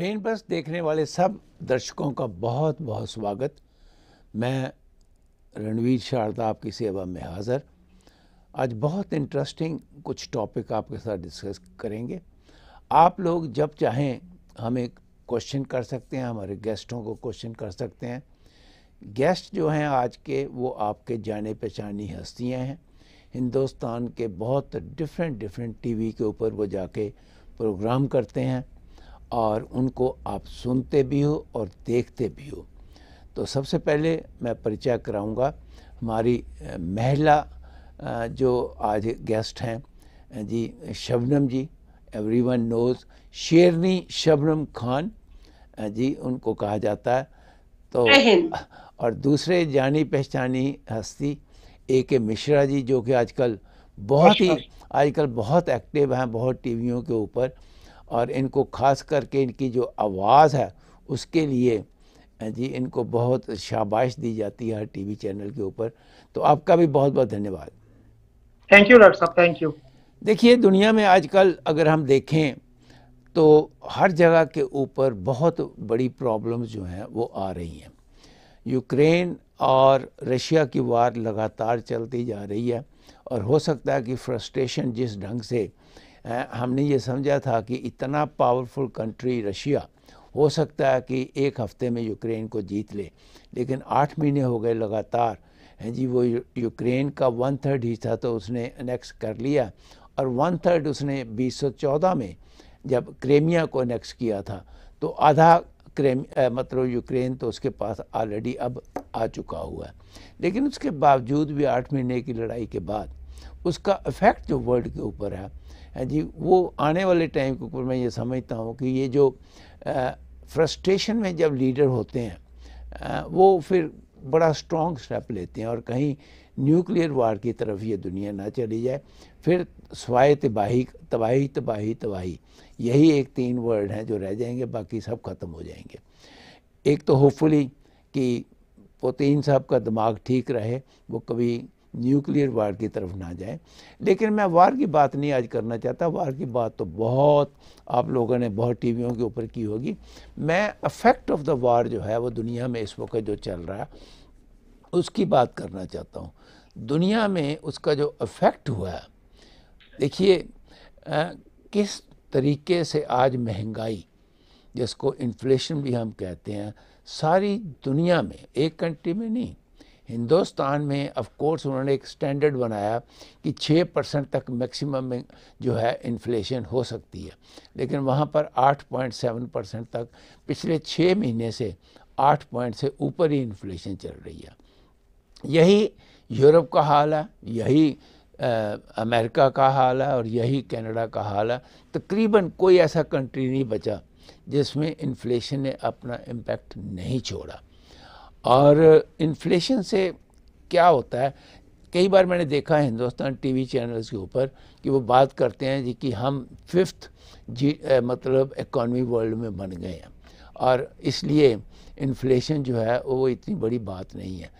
Brain बस देखने वाले सब दर्शकों का बहुत बहुत स्वागत। मैं रणवीर शारदा आपकी सेवा में हाज़र। आज बहुत इंटरेस्टिंग कुछ टॉपिक आपके साथ डिस्कस करेंगे। आप लोग जब चाहें हमें क्वेश्चन कर सकते हैं, हमारे गेस्टों को क्वेश्चन कर सकते हैं। गेस्ट जो हैं आज के वो आपके जाने पहचानी हस्तियां हैं। हिंदुस्तान के बहुत डिफरेंट टीवी के ऊपर वो जाके प्रोग्राम करते हैं और उनको आप सुनते भी हो और देखते भी हो। तो सबसे पहले मैं परिचय कराऊंगा हमारी महिला जो आज गेस्ट हैं जी, शबनम जी। एवरीवन नोज शेरनी शबनम खान जी उनको कहा जाता है। तो और दूसरे जानी पहचानी हस्ती ए के मिश्रा जी, जो कि आजकल बहुत एक्टिव हैं, बहुत टीवियों के ऊपर। और इनको खास करके इनकी जो आवाज़ है उसके लिए जी इनको बहुत शाबाश दी जाती है हर टीवी चैनल के ऊपर। तो आपका भी बहुत बहुत धन्यवाद। थैंक यू डॉक्टर साहब, थैंक यू। देखिए, दुनिया में आजकल अगर हम देखें तो हर जगह के ऊपर बहुत बड़ी प्रॉब्लम्स जो हैं वो आ रही हैं। यूक्रेन और रशिया की वार लगातार चलती जा रही है और हो सकता है कि फ्रस्ट्रेशन जिस ढंग से हमने ये समझा था कि इतना पावरफुल कंट्री रशिया हो सकता है कि एक हफ्ते में यूक्रेन को जीत ले, लेकिन 8 महीने हो गए लगातार हैं जी। वो यूक्रेन का 1/3 हिस्सा तो उसने अनेक्स कर लिया और 1/3 उसने 2014 में जब क्रेमिया को अनेक्स किया था, तो आधा मतलब यूक्रेन तो उसके पास ऑलरेडी अब आ चुका हुआ है। लेकिन उसके बावजूद भी 8 महीने की लड़ाई के बाद उसका इफ़ेक्ट जो वर्ल्ड के ऊपर है जी, वो आने वाले टाइम के ऊपर मैं ये समझता हूँ कि ये जो फ्रस्ट्रेशन में जब लीडर होते हैं वो फिर बड़ा स्ट्रॉन्ग स्टेप लेते हैं और कहीं न्यूक्लियर वार की तरफ ये दुनिया ना चली जाए। फिर स्वाय तबाही यही 1-3 वर्ड हैं जो रह जाएंगे, बाकी सब ख़त्म हो जाएंगे। एक तो होपफुली कि पुतिन साहब का दिमाग ठीक रहे, वो कभी न्यूक्लियर वार की तरफ ना जाए। लेकिन मैं वार की बात नहीं आज करना चाहता। वार की बात तो बहुत आप लोगों ने बहुत टीवियों के ऊपर की होगी। मैं इफेक्ट ऑफ द वार जो है वो दुनिया में इस वक्त जो चल रहा है उसकी बात करना चाहता हूँ। दुनिया में उसका जो इफेक्ट हुआ है, देखिए किस तरीके से आज महंगाई, जिसको इन्फ्लेशन भी हम कहते हैं, सारी दुनिया में, एक कंट्री में नहीं, हिंदुस्तान में ऑफ कोर्स उन्होंने एक स्टैंडर्ड बनाया कि 6% तक मैक्सिमम में जो है इन्फ्लेशन हो सकती है, लेकिन वहाँ पर 8.7% तक पिछले 6 महीने से 8 पॉइंट से ऊपर ही इन्फ्लेशन चल रही है। यही यूरोप का हाल है, यही अमेरिका का हाल है और यही कनाडा का हाल है। तकरीबन कोई ऐसा कंट्री नहीं बचा जिसमें इन्फ्लेशन ने अपना इम्पैक्ट नहीं छोड़ा। और इन्फ्लेशन से क्या होता है, कई बार मैंने देखा है हिंदुस्तान टीवी चैनल्स के ऊपर कि वो बात करते हैं जी कि हम 5th मतलब इकॉनमी वर्ल्ड में बन गए हैं और इसलिए इन्फ्लेशन जो है वो इतनी बड़ी बात नहीं है।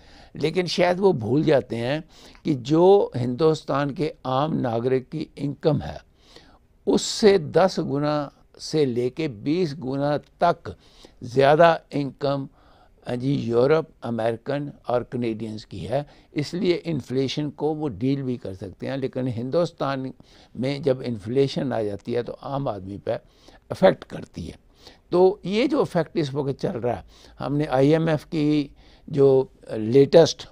लेकिन शायद वो भूल जाते हैं कि जो हिंदुस्तान के आम नागरिक की इनकम है उससे 10 गुना से लेके 20 गुना तक ज़्यादा इनकम जी यूरोप, अमेरिकन और कनेडियंस की है, इसलिए इन्फ्लेशन को वो डील भी कर सकते हैं। लेकिन हिंदुस्तान में जब इन्फ्लेशन आ जाती है तो आम आदमी पर अफेक्ट करती है। तो ये जो इफेक्ट इस वक्त चल रहा है, हमने आईएमएफ की जो लेटेस्ट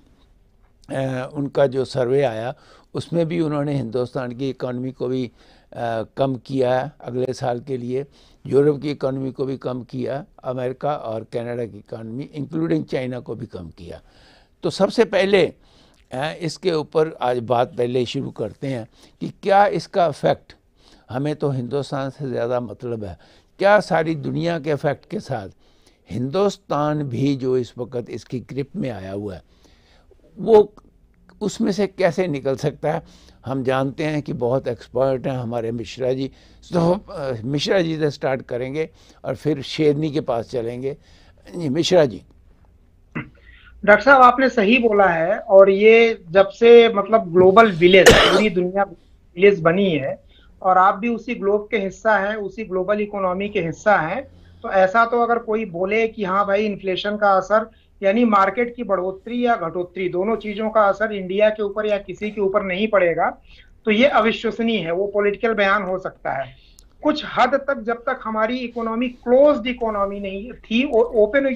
उनका जो सर्वे आया उसमें भी उन्होंने हिंदुस्तान की इकॉनमी को भी कम किया अगले साल के लिए, यूरोप की इकॉनमी को भी कम किया, अमेरिका और कनाडा की इकॉनमी इंक्लूडिंग चाइना को भी कम किया। तो सबसे पहले इसके ऊपर आज बात पहले शुरू करते हैं कि क्या इसका इफेक्ट हमें तो हिंदुस्तान से ज़्यादा मतलब है, क्या सारी दुनिया के इफेक्ट के साथ हिंदुस्तान भी जो इस वक्त इसकी ग्रिप में आया हुआ है वो उसमें से कैसे निकल सकता है। हम जानते हैं कि बहुत एक्सपर्ट हैं हमारे मिश्रा जी, तो मिश्रा जी से स्टार्ट करेंगे और फिर शेरनी के पास चलेंगे। मिश्रा जी। डॉक्टर साहब आपने सही बोला है, और ये जब से मतलब ग्लोबल विलेज, पूरी दुनिया विलेज बनी है और आप भी उसी ग्लोब के हिस्सा हैं, उसी ग्लोबल इकोनॉमी के हिस्सा हैं, तो ऐसा तो अगर कोई बोले कि हाँ भाई इन्फ्लेशन का असर यानी मार्केट की बढ़ोतरी या घटोतरी दोनों चीजों का असर इंडिया के ऊपर या किसी के ऊपर नहीं पड़ेगा, तो ये अविश्वसनीय है, वो पॉलिटिकल बयान हो सकता है कुछ हद तक। जब तक हमारी इकोनॉमी क्लोज्ड इकोनॉमी नहीं थी, ओपन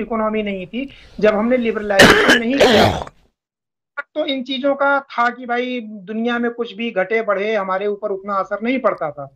इकोनॉमी नहीं थी, जब हमने लिबरलाइजेशन नहीं किया, तो इन चीजों का था कि भाई दुनिया में कुछ भी घटे बढ़े हमारे ऊपर उतना असर नहीं पड़ता था।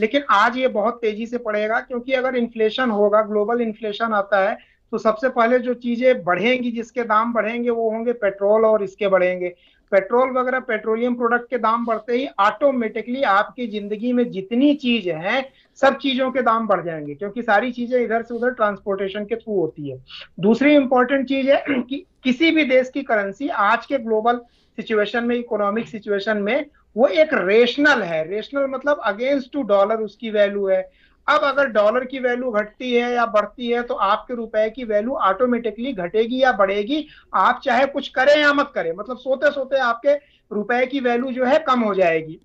लेकिन आज ये बहुत तेजी से पड़ेगा, क्योंकि अगर इन्फ्लेशन होगा, ग्लोबल इन्फ्लेशन आता है, तो सबसे पहले जो चीजें बढ़ेंगी, जिसके दाम बढ़ेंगे वो होंगे पेट्रोल और इसके बढ़ेंगे। पेट्रोल वगैरह पेट्रोलियम प्रोडक्ट के दाम बढ़ते ही ऑटोमेटिकली आपकी जिंदगी में जितनी चीजें हैं सब चीजों के दाम बढ़ जाएंगे, क्योंकि सारी चीजें इधर से उधर ट्रांसपोर्टेशन के थ्रू होती है। दूसरी इंपॉर्टेंट चीज है कि किसी भी देश की करेंसी आज के ग्लोबल सिचुएशन में, इकोनॉमिक सिचुएशन में, वो एक रेशनल है। रेशनल मतलब अगेंस्ट टू डॉलर उसकी वैल्यू है। अब अगर डॉलर की वैल्यू घटती है या बढ़ती है तो आपके रुपए की वैल्यू ऑटोमेटिकली घटेगी या बढ़ेगी, आप चाहे कुछ करें या मत करें। मतलब सोते सोते आपके रुपए की वैल्यू जो है कम हो जाएगी।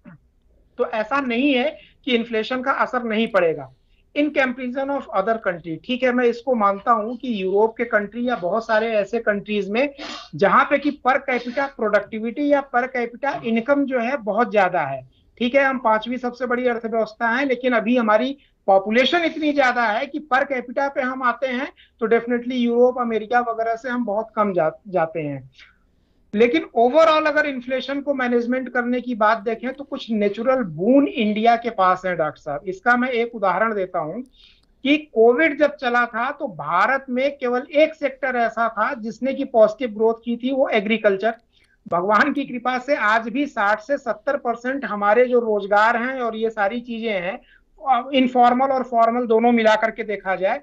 तो ऐसा नहीं है कि इन्फ्लेशन का असर नहीं पड़ेगा in comparison of other country. ठीक है, मैं इसको मानता हूं कि यूरोप के कंट्री या बहुत सारे ऐसे कंट्रीज में जहां पे कि पर कैपिटा प्रोडक्टिविटी या पर कैपिटा इनकम जो है बहुत ज्यादा है। ठीक है, हम 5वीं सबसे बड़ी अर्थव्यवस्था है, लेकिन अभी हमारी पॉपुलेशन इतनी ज्यादा है कि पर कैपिटा पे हम आते हैं तो डेफिनेटली यूरोप, अमेरिका वगैरह से हम बहुत कम जाते हैं। लेकिन ओवरऑल अगर इन्फ्लेशन को मैनेजमेंट करने की बात देखें तो कुछ नेचुरल बून इंडिया के पास है डॉक्टर साहब। इसका मैं एक उदाहरण देता हूं कि कोविड जब चला था तो भारत में केवल एक सेक्टर ऐसा था जिसने की पॉजिटिव ग्रोथ की थी, वो एग्रीकल्चर। भगवान की कृपा से आज भी 60 से 70% हमारे जो रोजगार हैं और ये सारी चीजें हैं, इनफॉर्मल और फॉर्मल दोनों मिलाकर के देखा जाए,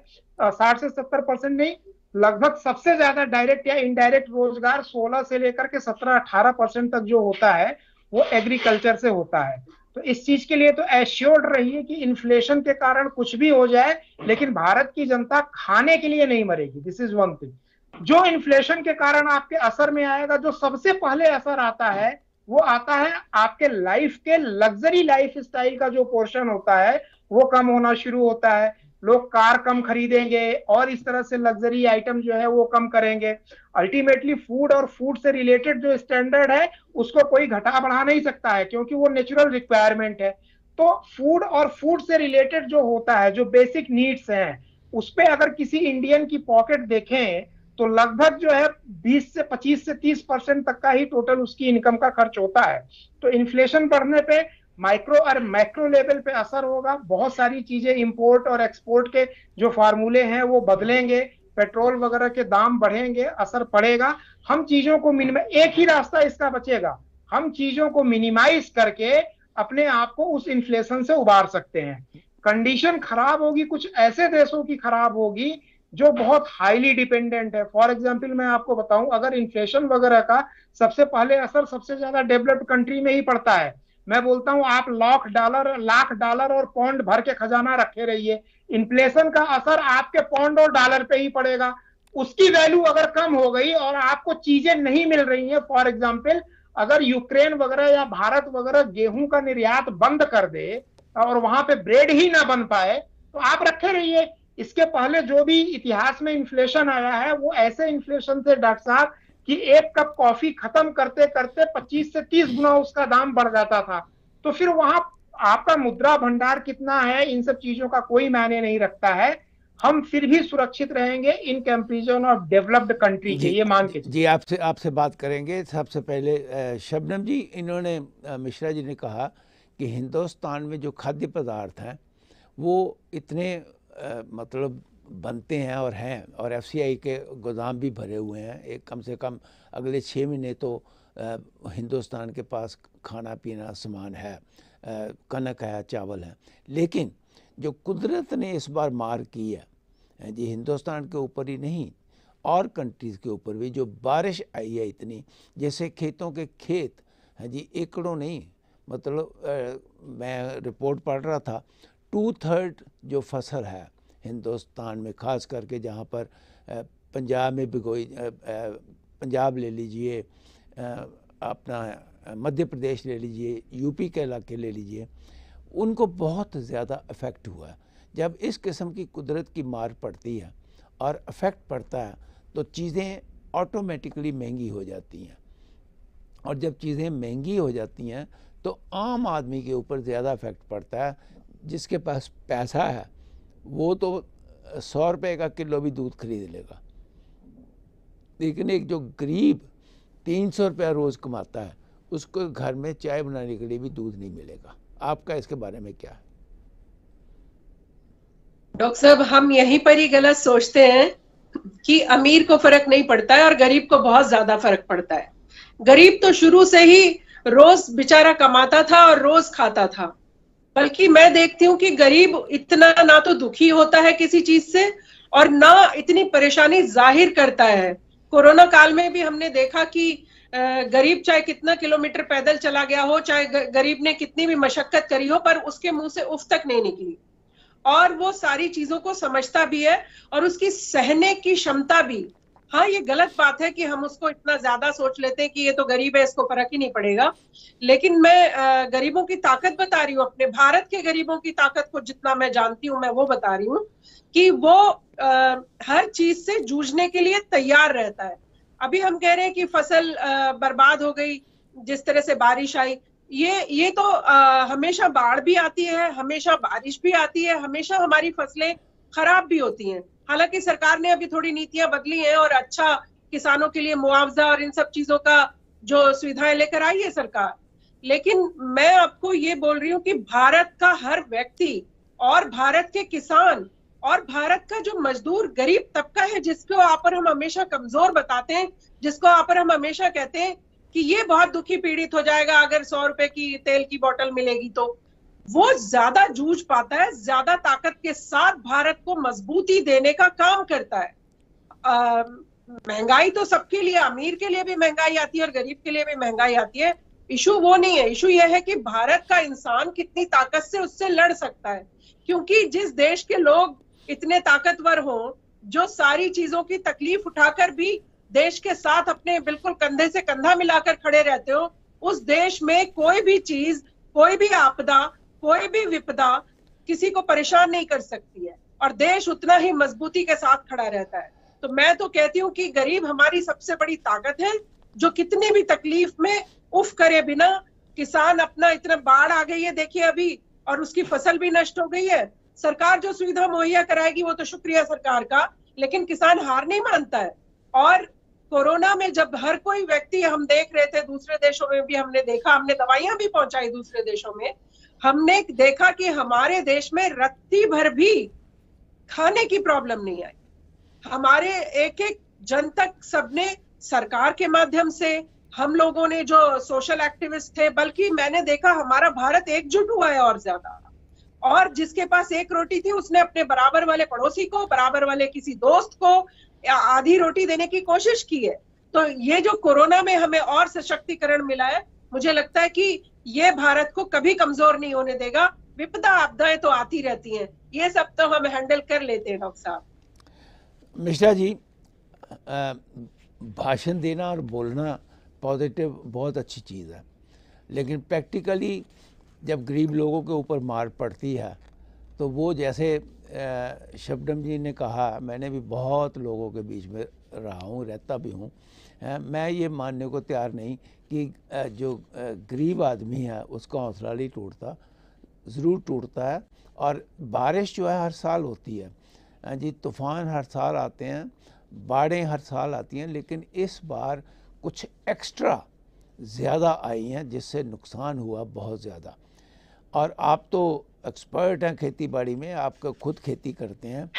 60 से 70% नहीं, लगभग सबसे ज्यादा डायरेक्ट या इनडायरेक्ट रोजगार 16 से लेकर के 17-18% तक जो होता है वो एग्रीकल्चर से होता है। तो इस चीज के लिए तो एश्योर्ड रहिए कि इन्फ्लेशन के कारण कुछ भी हो जाए लेकिन भारत की जनता खाने के लिए नहीं मरेगी। This is one thing. जो इन्फ्लेशन के कारण आपके असर में आएगा, जो सबसे पहले असर आता है वो आता है आपके लाइफ के लग्जरी लाइफ स्टाइल का जो पोर्शन होता है वो कम होना शुरू होता है। लोग कार कम खरीदेंगे और इस तरह से लग्जरी आइटम जो है वो कम करेंगे। अल्टीमेटली फूड और फूड से रिलेटेड जो स्टैंडर्ड है उसको कोई घटा बढ़ा नहीं सकता है, क्योंकि वो नेचुरल रिक्वायरमेंट है। तो फूड और फूड से रिलेटेड जो होता है, जो बेसिक नीड्स हैं, उस पे अगर किसी इंडियन की पॉकेट देखें तो लगभग जो है 20 से 25 से 30% तक का ही टोटल उसकी इनकम का खर्च होता है। तो इन्फ्लेशन बढ़ने पे माइक्रो और मैक्रो लेवल पे असर होगा। बहुत सारी चीजें, इंपोर्ट और एक्सपोर्ट के जो फार्मूले हैं वो बदलेंगे, पेट्रोल वगैरह के दाम बढ़ेंगे, असर पड़ेगा। हम चीजों को एक ही रास्ता इसका बचेगा, हम चीजों को मिनिमाइज करके अपने आप को उस इन्फ्लेशन से उबार सकते हैं। कंडीशन खराब होगी, कुछ ऐसे देशों की खराब होगी जो बहुत हाईली डिपेंडेंट है। फॉर एग्जाम्पल मैं आपको बताऊं, अगर इन्फ्लेशन वगैरह का सबसे पहले असर सबसे ज्यादा डेवलप्ड कंट्री में ही पड़ता है। मैं बोलता हूं आप लाख डॉलर और पौंड भर के खजाना रखे रहिए, इन्फ्लेशन का असर आपके पौंड और डॉलर पे ही पड़ेगा। उसकी वैल्यू अगर कम हो गई और आपको चीजें नहीं मिल रही हैं, फॉर एग्जाम्पल अगर यूक्रेन वगैरह या भारत वगैरह गेहूं का निर्यात बंद कर दे और वहां पे ब्रेड ही ना बन पाए तो आप रखे रहिए। इसके पहले जो भी इतिहास में इन्फ्लेशन आया है वो ऐसे इन्फ्लेशन थे डॉक्टर साहब कि एक कप कॉफी खत्म करते करते 25 से 30 गुना उसका दाम बढ़ जाता था। तो फिर वहां आपका मुद्रा भंडार कितना है, इन सब चीजों का कोई मायने नहीं रखता है। हम फिर भी सुरक्षित रहेंगे in comparison of developed country के, ये मान के। जी आपसे बात करेंगे। सबसे पहले शबनम जी, इन्होंने मिश्रा जी ने कहा कि हिंदुस्तान में जो खाद्य पदार्थ हैं वो इतने मतलब बनते हैं और एफसीआई के गोदाम भी भरे हुए हैं। एक कम से कम अगले 6 महीने तो हिंदुस्तान के पास खाना पीना सामान है, कनक है, चावल है। लेकिन जो कुदरत ने इस बार मार की है जी, हिंदुस्तान के ऊपर ही नहीं और कंट्रीज़ के ऊपर भी, जो बारिश आई है इतनी, जैसे खेतों के खेत हैं जी एकड़ों नहीं, मतलब मैं रिपोर्ट पढ़ रहा था 2/3 जो फसल है हिंदुस्तान में, ख़ास करके जहाँ पर पंजाब में भिगोई, पंजाब ले लीजिए, अपना मध्य प्रदेश ले लीजिए, यूपी के इलाके ले लीजिए, उनको बहुत ज़्यादा अफेक्ट हुआ है। जब इस किस्म की कुदरत की मार पड़ती है और इफेक्ट पड़ता है तो चीज़ें ऑटोमेटिकली महंगी हो जाती हैं, और जब चीज़ें महंगी हो जाती हैं तो आम आदमी के ऊपर ज़्यादा इफेक्ट पड़ता है। जिसके पास पैसा है वो तो 100 रुपये का किलो भी दूध खरीद लेगा, लेकिन एक जो गरीब 300 रुपया रोज़ कमाता है उसको घर में चाय बनाने के लिए भी दूध नहीं मिलेगा। आपका इसके बारे में क्या है? डॉक्टर साहब, हम यहीं पर ही गलत सोचते हैं कि अमीर को फर्क नहीं पड़ता है और गरीब को बहुत ज्यादा फर्क पड़ता है। गरीब तो शुरू से ही रोज बेचारा कमाता था और रोज खाता था, बल्कि मैं देखती हूँ कि गरीब इतना ना तो दुखी होता है किसी चीज से और ना इतनी परेशानी जाहिर करता है। कोरोना काल में भी हमने देखा कि गरीब चाहे कितना किलोमीटर पैदल चला गया हो, चाहे गरीब ने कितनी भी मशक्कत करी हो, पर उसके मुंह से उफ तक नहीं निकली। और वो सारी चीजों को समझता भी है और उसकी सहने की क्षमता भी। हाँ, ये गलत बात है कि हम उसको इतना ज्यादा सोच लेते हैं कि ये तो गरीब है, इसको फर्क ही नहीं पड़ेगा। लेकिन मैं गरीबों की ताकत बता रही हूँ, अपने भारत के गरीबों की ताकत को जितना मैं जानती हूँ मैं वो बता रही हूँ कि वो हर चीज से जूझने के लिए तैयार रहता है। अभी हम कह रहे हैं कि फसल बर्बाद हो गई जिस तरह से बारिश आई, ये तो हमेशा बाढ़ भी आती है, हमेशा बारिश भी आती है, हमेशा हमारी फसलें खराब भी होती हैं। हालांकि सरकार ने अभी थोड़ी नीतियां बदली हैं और अच्छा किसानों के लिए मुआवजा और इन सब चीजों का जो सुविधाएं लेकर आई है सरकार, लेकिन मैं आपको ये बोल रही हूँ कि भारत का हर व्यक्ति और भारत के किसान और भारत का जो मजदूर गरीब तबका है, जिसको आप पर हम हमेशा कमजोर बताते हैं, जिसको आप पर हम हमेशा कहते हैं कि ये बहुत दुखी पीड़ित हो जाएगा अगर 100 रुपए की तेल की बोतल मिलेगी, तो वो ज्यादा जूझ पाता है, ज्यादा ताकत के साथ भारत को मजबूती देने का काम करता है। महंगाई तो सबके लिए, अमीर के लिए भी महंगाई आती है और गरीब के लिए भी महंगाई आती है। इशू वो नहीं है, इशू यह है कि भारत का इंसान कितनी ताकत से उससे लड़ सकता है, क्योंकि जिस देश के लोग इतने ताकतवर हो जो सारी चीजों की तकलीफ उठाकर भी देश के साथ अपने बिल्कुल कंधे से कंधा मिलाकर खड़े रहते हो, उस देश में कोई भी चीज, कोई भी आपदा, कोई भी विपदा किसी को परेशान नहीं कर सकती है और देश उतना ही मजबूती के साथ खड़ा रहता है। तो मैं तो कहती हूँ कि गरीब हमारी सबसे बड़ी ताकत है, जो कितनी भी तकलीफ में उफ करे बिना। किसान अपना, इतना बाढ़ आ गई है देखिए अभी, और उसकी फसल भी नष्ट हो गई है। सरकार जो सुविधा मुहैया कराएगी वो तो शुक्रिया सरकार का, लेकिन किसान हार नहीं मानता है। और कोरोना में जब हर कोई व्यक्ति, हम देख रहे थे दूसरे देशों में भी हमने देखा, हमने दवाइयां भी पहुंचाई दूसरे देशों में, हमने देखा कि हमारे देश में रत्ती भर भी खाने की प्रॉब्लम नहीं आई। हमारे एक एक जन तक सबने सरकार के माध्यम से, हम लोगों ने जो सोशल एक्टिविस्ट थे, बल्कि मैंने देखा हमारा भारत एकजुट हुआ है और ज्यादा, और जिसके पास एक रोटी थी उसने अपने बराबर वाले पड़ोसी को, बराबर वाले किसी दोस्त को आधी रोटी देने की कोशिश की है। तो ये जो कोरोना में हमें और सशक्तिकरण मिला है, मुझे लगता है कि ये भारत को कभी कमजोर नहीं होने देगा। विपदा आपदाएं तो आती रहती हैं, ये सब तो हम हैंडल कर लेते हैं। डॉक्टर साहब मिश्रा जी, भाषण देना और बोलना पॉजिटिव बहुत अच्छी चीज़ है, लेकिन प्रैक्टिकली जब गरीब लोगों के ऊपर मार पड़ती है तो वो, जैसे शबनम जी ने कहा, मैंने भी बहुत लोगों के बीच में रहा हूँ, रहता भी हूँ, मैं ये मानने को तैयार नहीं कि जो गरीब आदमी है उसका हौसला नहीं टूटता, ज़रूर टूटता है। और बारिश जो है हर साल होती है जी, तूफ़ान हर साल आते हैं, बाढ़ें हर साल आती हैं, लेकिन इस बार कुछ एक्स्ट्रा ज़्यादा आई हैं जिससे नुकसान हुआ बहुत ज़्यादा। और आप तो एक्सपर्ट हैं खेती बाड़ी में, आप खुद खेती करते हैं।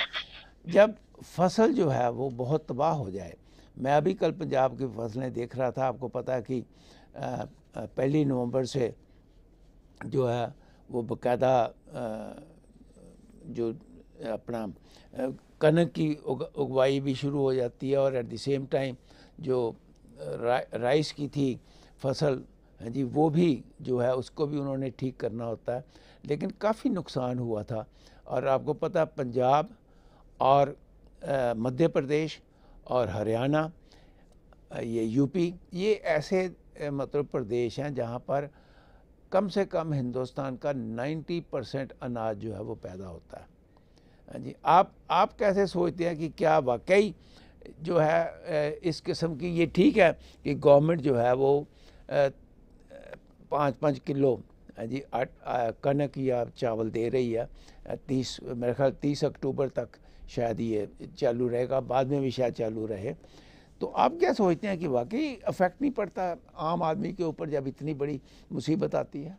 जब फसल जो है वो बहुत तबाह हो जाए, मैं अभी कल पंजाब की फसलें देख रहा था, आपको पता है कि 1 नवंबर से जो है वो बकायदा जो अपना कनक की उगवाई भी शुरू हो जाती है, और एट द सेम टाइम जो राइस की थी फसल जी, वो भी जो है उसको भी उन्होंने ठीक करना होता है, लेकिन काफ़ी नुकसान हुआ था। और आपको पता है पंजाब और मध्य प्रदेश और हरियाणा, ये यूपी, ये ऐसे मतलब प्रदेश हैं जहाँ पर कम से कम हिंदुस्तान का 90% अनाज जो है वो पैदा होता है। जी आप कैसे सोचते हैं कि क्या वाकई जो है इस किस्म की ये ठीक है कि गवर्नमेंट जो है वो 5-5 किलो जी कनक या चावल दे रही है 30 मेरे ख्याल 30 अक्टूबर तक शायद ये चालू रहेगा, बाद में भी शायद चालू रहे। तो आप क्या सोचते हैं कि वाकई इफेक्ट नहीं पड़ता आम आदमी के ऊपर जब इतनी बड़ी मुसीबत आती है?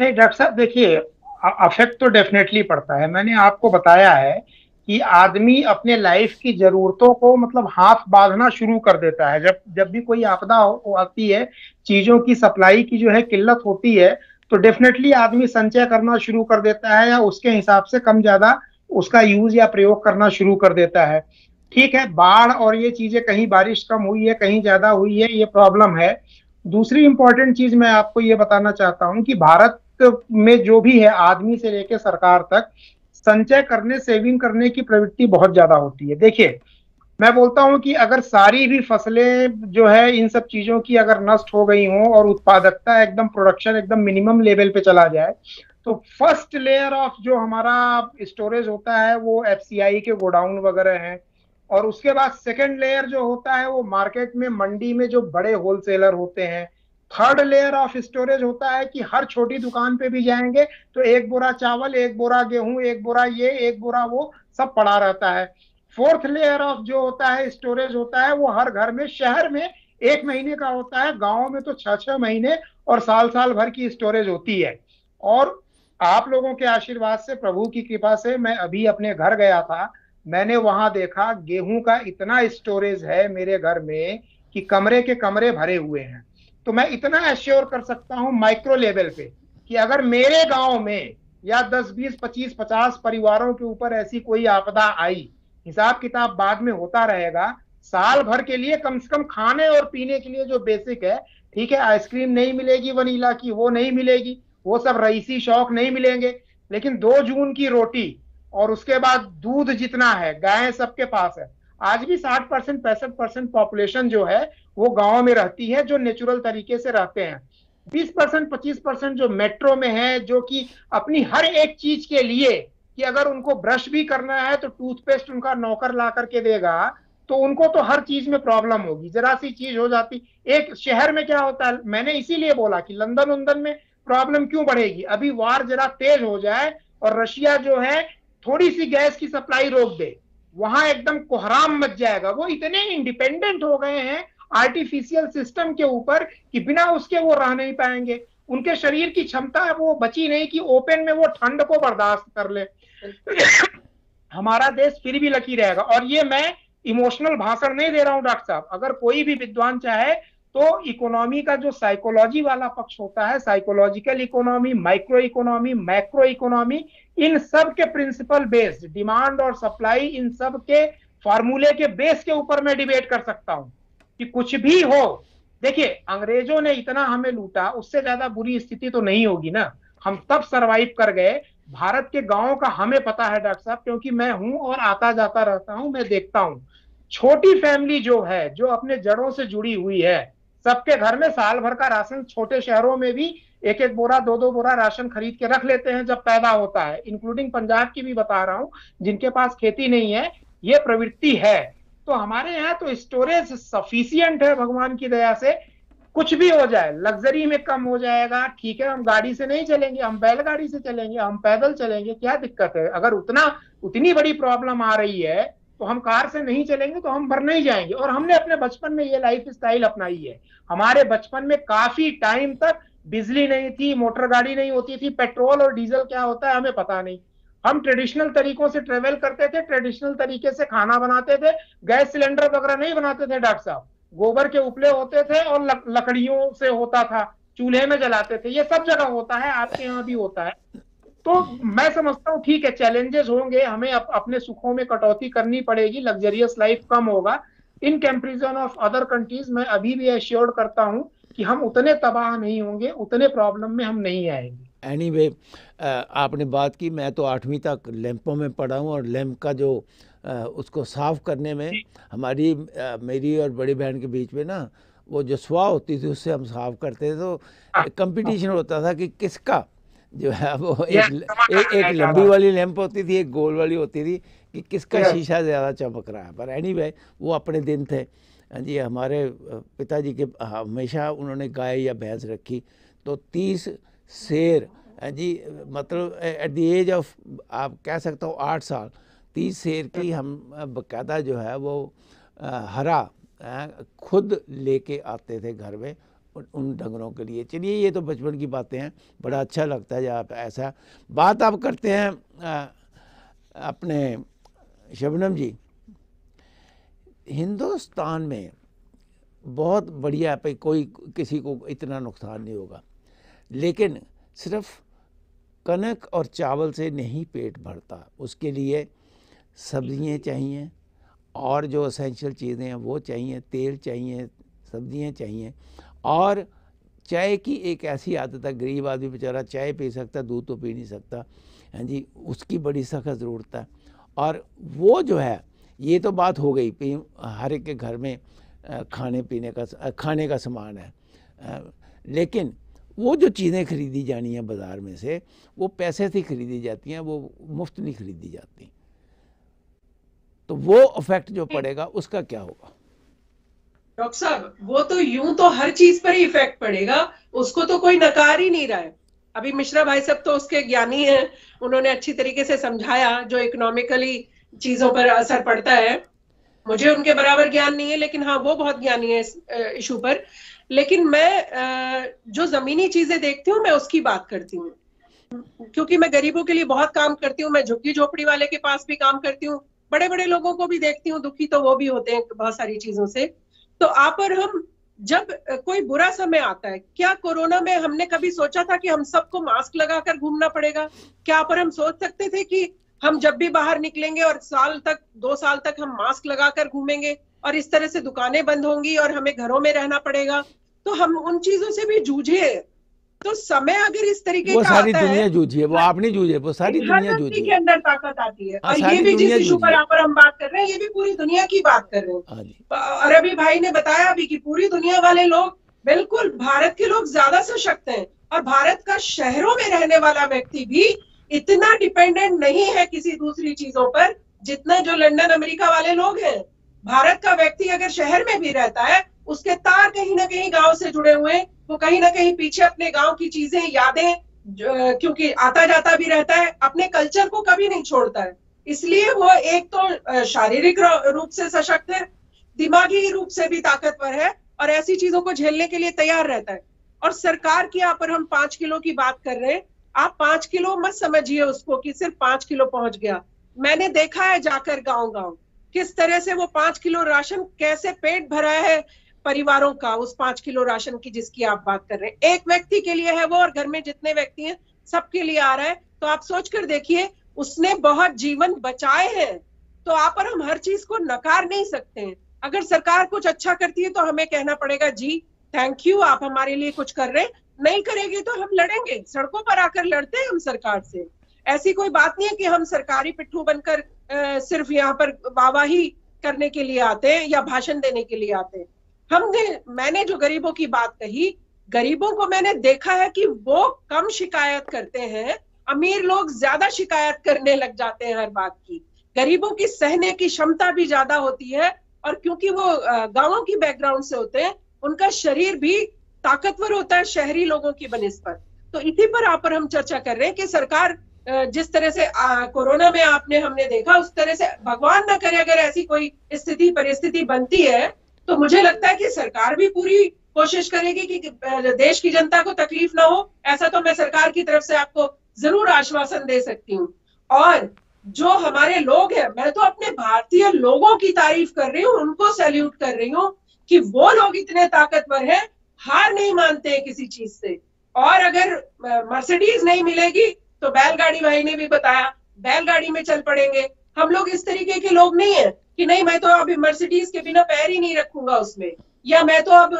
नहीं डॉक्टर साहब, देखिए अफेक्ट तो डेफिनेटली पड़ता है। मैंने आपको बताया है कि आदमी अपने लाइफ की जरूरतों को मतलब हाथ बांधना शुरू कर देता है। जब भी कोई आपदा आती है, चीजों की सप्लाई की जो है किल्लत होती है, तो डेफिनेटली आदमी संचय करना शुरू कर देता है या उसके हिसाब से कम ज्यादा उसका यूज या प्रयोग करना शुरू कर देता है। ठीक है, बाढ़ और ये चीजें, कहीं बारिश कम हुई है कहीं ज्यादा हुई है, ये प्रॉब्लम है। दूसरी इंपॉर्टेंट चीज मैं आपको ये बताना चाहता हूँ कि भारत में जो भी है आदमी से लेकर सरकार तक संचय करने सेविंग करने की प्रवृत्ति बहुत ज्यादा होती है। देखिए मैं बोलता हूं कि अगर सारी भी फसलें जो है इन सब चीजों की अगर नष्ट हो गई हों और उत्पादकता एकदम प्रोडक्शन एकदम मिनिमम लेवल पे चला जाए, तो फर्स्ट लेयर ऑफ जो हमारा स्टोरेज होता है वो एफसीआई के गोडाउन वगैरह हैं, और उसके बाद सेकेंड लेयर जो होता है वो मार्केट में मंडी में जो बड़े होलसेलर होते हैं, थर्ड लेयर ऑफ स्टोरेज होता है कि हर छोटी दुकान पे भी जाएंगे तो एक बोरा चावल, एक बोरा गेहूं, एक बोरा ये, एक बोरा वो सब पड़ा रहता है। फोर्थ लेयर ऑफ जो होता है स्टोरेज होता है वो हर घर में, शहर में 1 महीने का होता है, गांव में तो 6-6 महीने और साल भर की स्टोरेज होती है। और आप लोगों के आशीर्वाद से, प्रभु की कृपा से, मैं अभी अपने घर गया था, मैंने वहां देखा गेहूं का इतना स्टोरेज है मेरे घर में कि कमरे के कमरे भरे हुए हैं। तो मैं इतना एश्योर कर सकता हूं माइक्रो लेवल पे कि अगर मेरे गांव में या 10, 20, 25, 50 परिवारों के ऊपर ऐसी कोई आपदा आई, हिसाब किताब बाद में होता रहेगा, साल भर के लिए कम से कम खाने और पीने के लिए जो बेसिक है, ठीक है, आइसक्रीम नहीं मिलेगी वनीला की, वो नहीं मिलेगी, वो सब रईसी शौक नहीं मिलेंगे, लेकिन 2 जून की रोटी और उसके बाद दूध जितना है, गाय सबके पास है। आज भी 60% 65% पॉपुलेशन जो है वो गांव में रहती है जो नेचुरल तरीके से रहते हैं। 20% 25% जो मेट्रो में है, जो कि अपनी हर एक चीज के लिए कि अगर उनको ब्रश भी करना है तो टूथपेस्ट उनका नौकर ला करके देगा, तो उनको तो हर चीज में प्रॉब्लम होगी, जरा सी चीज हो जाती। एक शहर में क्या होता है, मैंने इसीलिए बोला कि लंदन उंदन में प्रॉब्लम क्यों बढ़ेगी, अभी वार जरा तेज हो जाए और रशिया जो है थोड़ी सी गैस की सप्लाई रोक दे, वहां एकदम कोहराम मच जाएगा। वो इतने इंडिपेंडेंट हो गए हैं आर्टिफिशियल सिस्टम के ऊपर कि बिना उसके वो रह नहीं पाएंगे, उनके शरीर की क्षमता वो बची नहीं कि ओपन में वो ठंड को बर्दाश्त कर ले। हमारा देश फिर भी लकी रहेगा। और ये मैं इमोशनल भाषण नहीं दे रहा हूं डॉक्टर साहब, अगर कोई भी विद्वान चाहे तो इकोनॉमी का जो साइकोलॉजी वाला पक्ष होता है, psychological economy, micro economy, macro economy, इन सब के प्रिंसिपल बेस्ड डिमांड और सप्लाई, इन सब के फार्मूले के बेस के ऊपर मैं डिबेट कर सकता हूं कि कुछ भी हो। देखिए अंग्रेजों ने इतना हमें लूटा, उससे ज्यादा बुरी स्थिति तो नहीं होगी ना, हम तब सरवाइव कर गए। भारत के गाँव का हमें पता है डॉक्टर साहब, क्योंकि मैं हूं और आता जाता रहता हूं, मैं देखता हूँ छोटी फैमिली जो है, जो अपने जड़ों से जुड़ी हुई है, सबके घर में साल भर का राशन, छोटे शहरों में भी 1-1 बोरा 2-2 बोरा राशन खरीद के रख लेते हैं जब पैदा होता है, इंक्लूडिंग पंजाब की भी बता रहा हूँ, जिनके पास खेती नहीं है, ये प्रवृत्ति है। तो हमारे यहाँ तो स्टोरेज सफिशियंट है भगवान की दया से, कुछ भी हो जाए, लग्जरी में कम हो जाएगा, ठीक है, हम गाड़ी से नहीं चलेंगे, हम बैलगाड़ी से चलेंगे, हम पैदल चलेंगे, क्या दिक्कत है। अगर उतनी बड़ी प्रॉब्लम आ रही है तो हम कार से नहीं चलेंगे तो हम भर नहीं जाएंगे। और हमने अपने बचपन में ये लाइफ स्टाइल अपनाई है। हमारे बचपन में काफी टाइम तक बिजली नहीं थी, मोटर गाड़ी नहीं होती थी, पेट्रोल और डीजल क्या होता है हमें पता नहीं, हम ट्रेडिशनल तरीकों से ट्रेवल करते थे, ट्रेडिशनल तरीके से खाना बनाते थे, गैस सिलेंडर वगैरह नहीं बनाते थे डॉक्टर साहब, गोबर के उपले होते थे और लकड़ियों से होता था, चूल्हे में जलाते थे। ये सब जगह होता है, आपके यहाँ भी होता है। तो मैं समझता हूँ ठीक है, चैलेंजेस होंगे, हमें अपने सुखों में कटौती करनी पड़ेगी, लग्जरियस लाइफ कम होगा in comparison of other countries. मैं अभी भी एश्योर करता हूँ कि हम उतने तबाह नहीं होंगे, उतने प्रॉब्लम में हम नहीं आएंगे। एनीवे आपने बात की, मैं तो 8वीं तक लैंपों में पढ़ा हूँ और लैंप का जो उसको साफ करने में हमारी मेरी और बड़ी बहन के बीच में ना वो जो स्वाह होती थी उससे हम साफ करते थे, तो कंपटीशन होता था कि किसका जो है वो एक लंबी वाली लैंप होती थी, एक गोल वाली होती थी कि किसका शीशा ज़्यादा चमक रहा है। पर एनीवे वो अपने दिन थे जी। हमारे पिताजी के हमेशा उन्होंने गाय या भैंस रखी, तो 30 शेर जी, मतलब एट द एज ऑफ आप कह सकते हो 8 साल, 30 शेर की हम बकायदा जो है वो हरा खुद लेके आते थे घर में उन डंगरों के लिए। चलिए ये तो बचपन की बातें हैं, बड़ा अच्छा लगता है जब आप ऐसा बात आप करते हैं। अपने शबनम जी, हिंदुस्तान में बहुत बढ़िया पे कोई किसी को इतना नुकसान नहीं होगा, लेकिन सिर्फ कनक और चावल से नहीं पेट भरता, उसके लिए सब्जियां चाहिए और जो एसेंशियल चीज़ें हैं वो चाहिए, तेल चाहिए, सब्जियां चाहिए। और चाय की एक ऐसी आदत है, गरीब आदमी बेचारा चाय पी सकता, दूध तो पी नहीं सकता, हैं जी, उसकी बड़ी सख्त ज़रूरत है। और वो जो है, ये तो बात हो गई कि हर एक के घर में खाने पीने का सामान है, लेकिन वो जो चीज़ें खरीदी जानी हैं बाज़ार में से, वो पैसे से खरीदी जाती हैं, वो मुफ्त नहीं खरीदी जाती। तो वो इफेक्ट जो पड़ेगा उसका क्या होगा डॉक्टर साहब? वो तो यूं तो हर चीज पर ही इफेक्ट पड़ेगा, उसको तो कोई नकार ही नहीं रहा है। अभी मिश्रा भाई साहब तो उसके ज्ञानी हैं, उन्होंने अच्छी तरीके से समझाया जो इकोनॉमिकली चीजों पर असर पड़ता है। मुझे उनके बराबर ज्ञान नहीं है, लेकिन हाँ वो बहुत ज्ञानी है इस इशू पर। लेकिन मैं जो जमीनी चीजें देखती हूँ मैं उसकी बात करती हूँ, क्योंकि मैं गरीबों के लिए बहुत काम करती हूँ। मैं झुग्गी झोपड़ी वाले के पास भी काम करती हूँ, बड़े बड़े लोगों को भी देखती हूँ, दुखी तो वो भी होते हैं बहुत सारी चीजों से। तो आप और हम, जब कोई बुरा समय आता है, क्या कोरोना में हमने कभी सोचा था कि हम सबको मास्क लगाकर घूमना पड़ेगा? क्या आप और हम सोच सकते थे कि हम जब भी बाहर निकलेंगे और साल तक 2 साल तक हम मास्क लगाकर घूमेंगे और इस तरह से दुकानें बंद होंगी और हमें घरों में रहना पड़ेगा? तो हम उन चीजों से भी जूझे। तो समय अगर इस तरीके का आता है, वो आप नहीं जूझे, वो सारी दुनिया जूझे, के अंदर ताकत आती है। और ये भी जिस इशू पर यहाँ पर हम बात कर रहे हैं, ये भी पूरी दुनिया की बात कर रहे हैं। और अभी भाई ने बताया भी कि पूरी दुनिया वाले लोग, बिल्कुल भारत के लोग ज्यादा सशक्त हैं, और भारत का शहरों में रहने वाला व्यक्ति भी इतना डिपेंडेंट नहीं है किसी दूसरी चीजों पर जितना जो लंदन अमेरिका वाले लोग हैं। भारत का व्यक्ति अगर शहर में भी रहता है, उसके तार कहीं ना कहीं गांव से जुड़े हुए, वो कहीं ना कहीं पीछे अपने गांव की चीजें, यादें, क्योंकि आता जाता भी रहता है, अपने कल्चर को कभी नहीं छोड़ता है। इसलिए वो एक तो शारीरिक रूप से सशक्त है, दिमागी रूप से भी ताकतवर है, और ऐसी चीजों को झेलने के लिए तैयार रहता है। और सरकार की, यहाँ पर हम 5 किलो की बात कर रहे हैं, आप 5 किलो मत समझिए उसको कि सिर्फ 5 किलो पहुंच गया। मैंने देखा है जाकर गांव गांव किस तरह से वो 5 किलो राशन, कैसे पेट भरा है परिवारों का उस 5 किलो राशन की जिसकी आप बात कर रहे हैं। एक व्यक्ति के लिए है वो, और घर में जितने व्यक्ति हैं सबके लिए आ रहा है। तो आप सोच कर देखिए, उसने बहुत जीवन बचाए हैं। तो आप और हम हर चीज को नकार नहीं सकते हैं। अगर सरकार कुछ अच्छा करती है तो हमें कहना पड़ेगा, जी थैंक यू, आप हमारे लिए कुछ कर रहे हैं। नहीं करेगी तो हम लड़ेंगे, सड़कों पर आकर लड़ते हैं हम सरकार से। ऐसी कोई बात नहीं है कि हम सरकारी पिट्ठू बनकर सिर्फ यहाँ पर वाहवाही करने के लिए आते हैं या भाषण देने के लिए आते हैं। मैंने जो गरीबों की बात कही, गरीबों को मैंने देखा है कि वो कम शिकायत करते हैं, अमीर लोग ज्यादा शिकायत करने लग जाते हैं हर बात की। गरीबों की सहने की क्षमता भी ज्यादा होती है, और क्योंकि वो गाँवों की बैकग्राउंड से होते हैं, उनका शरीर भी ताकतवर होता है शहरी लोगों की बनस्पत। तो इसी पर आप और हम चर्चा कर रहे हैं कि सरकार, जिस तरह से कोरोना में आपने हमने देखा, उस तरह से भगवान ना करे अगर ऐसी कोई स्थिति परिस्थिति बनती है, तो मुझे लगता है कि सरकार भी पूरी कोशिश करेगी कि देश की जनता को तकलीफ ना हो। ऐसा तो मैं सरकार की तरफ से आपको जरूर आश्वासन दे सकती हूँ। और जो हमारे लोग हैं, मैं तो अपने भारतीय लोगों की तारीफ कर रही हूँ, उनको सैल्यूट कर रही हूँ कि वो लोग इतने ताकतवर हैं, हार नहीं मानते हैं किसी चीज से। और अगर मर्सिडीज नहीं मिलेगी तो बैलगाड़ी, भाई ने भी बताया, बैलगाड़ी में चल पड़ेंगे। हम लोग इस तरीके के लोग नहीं है कि नहीं मैं तो अभी मर्सिडीज के बिना पैर ही नहीं रखूंगा उसमें, या मैं तो अब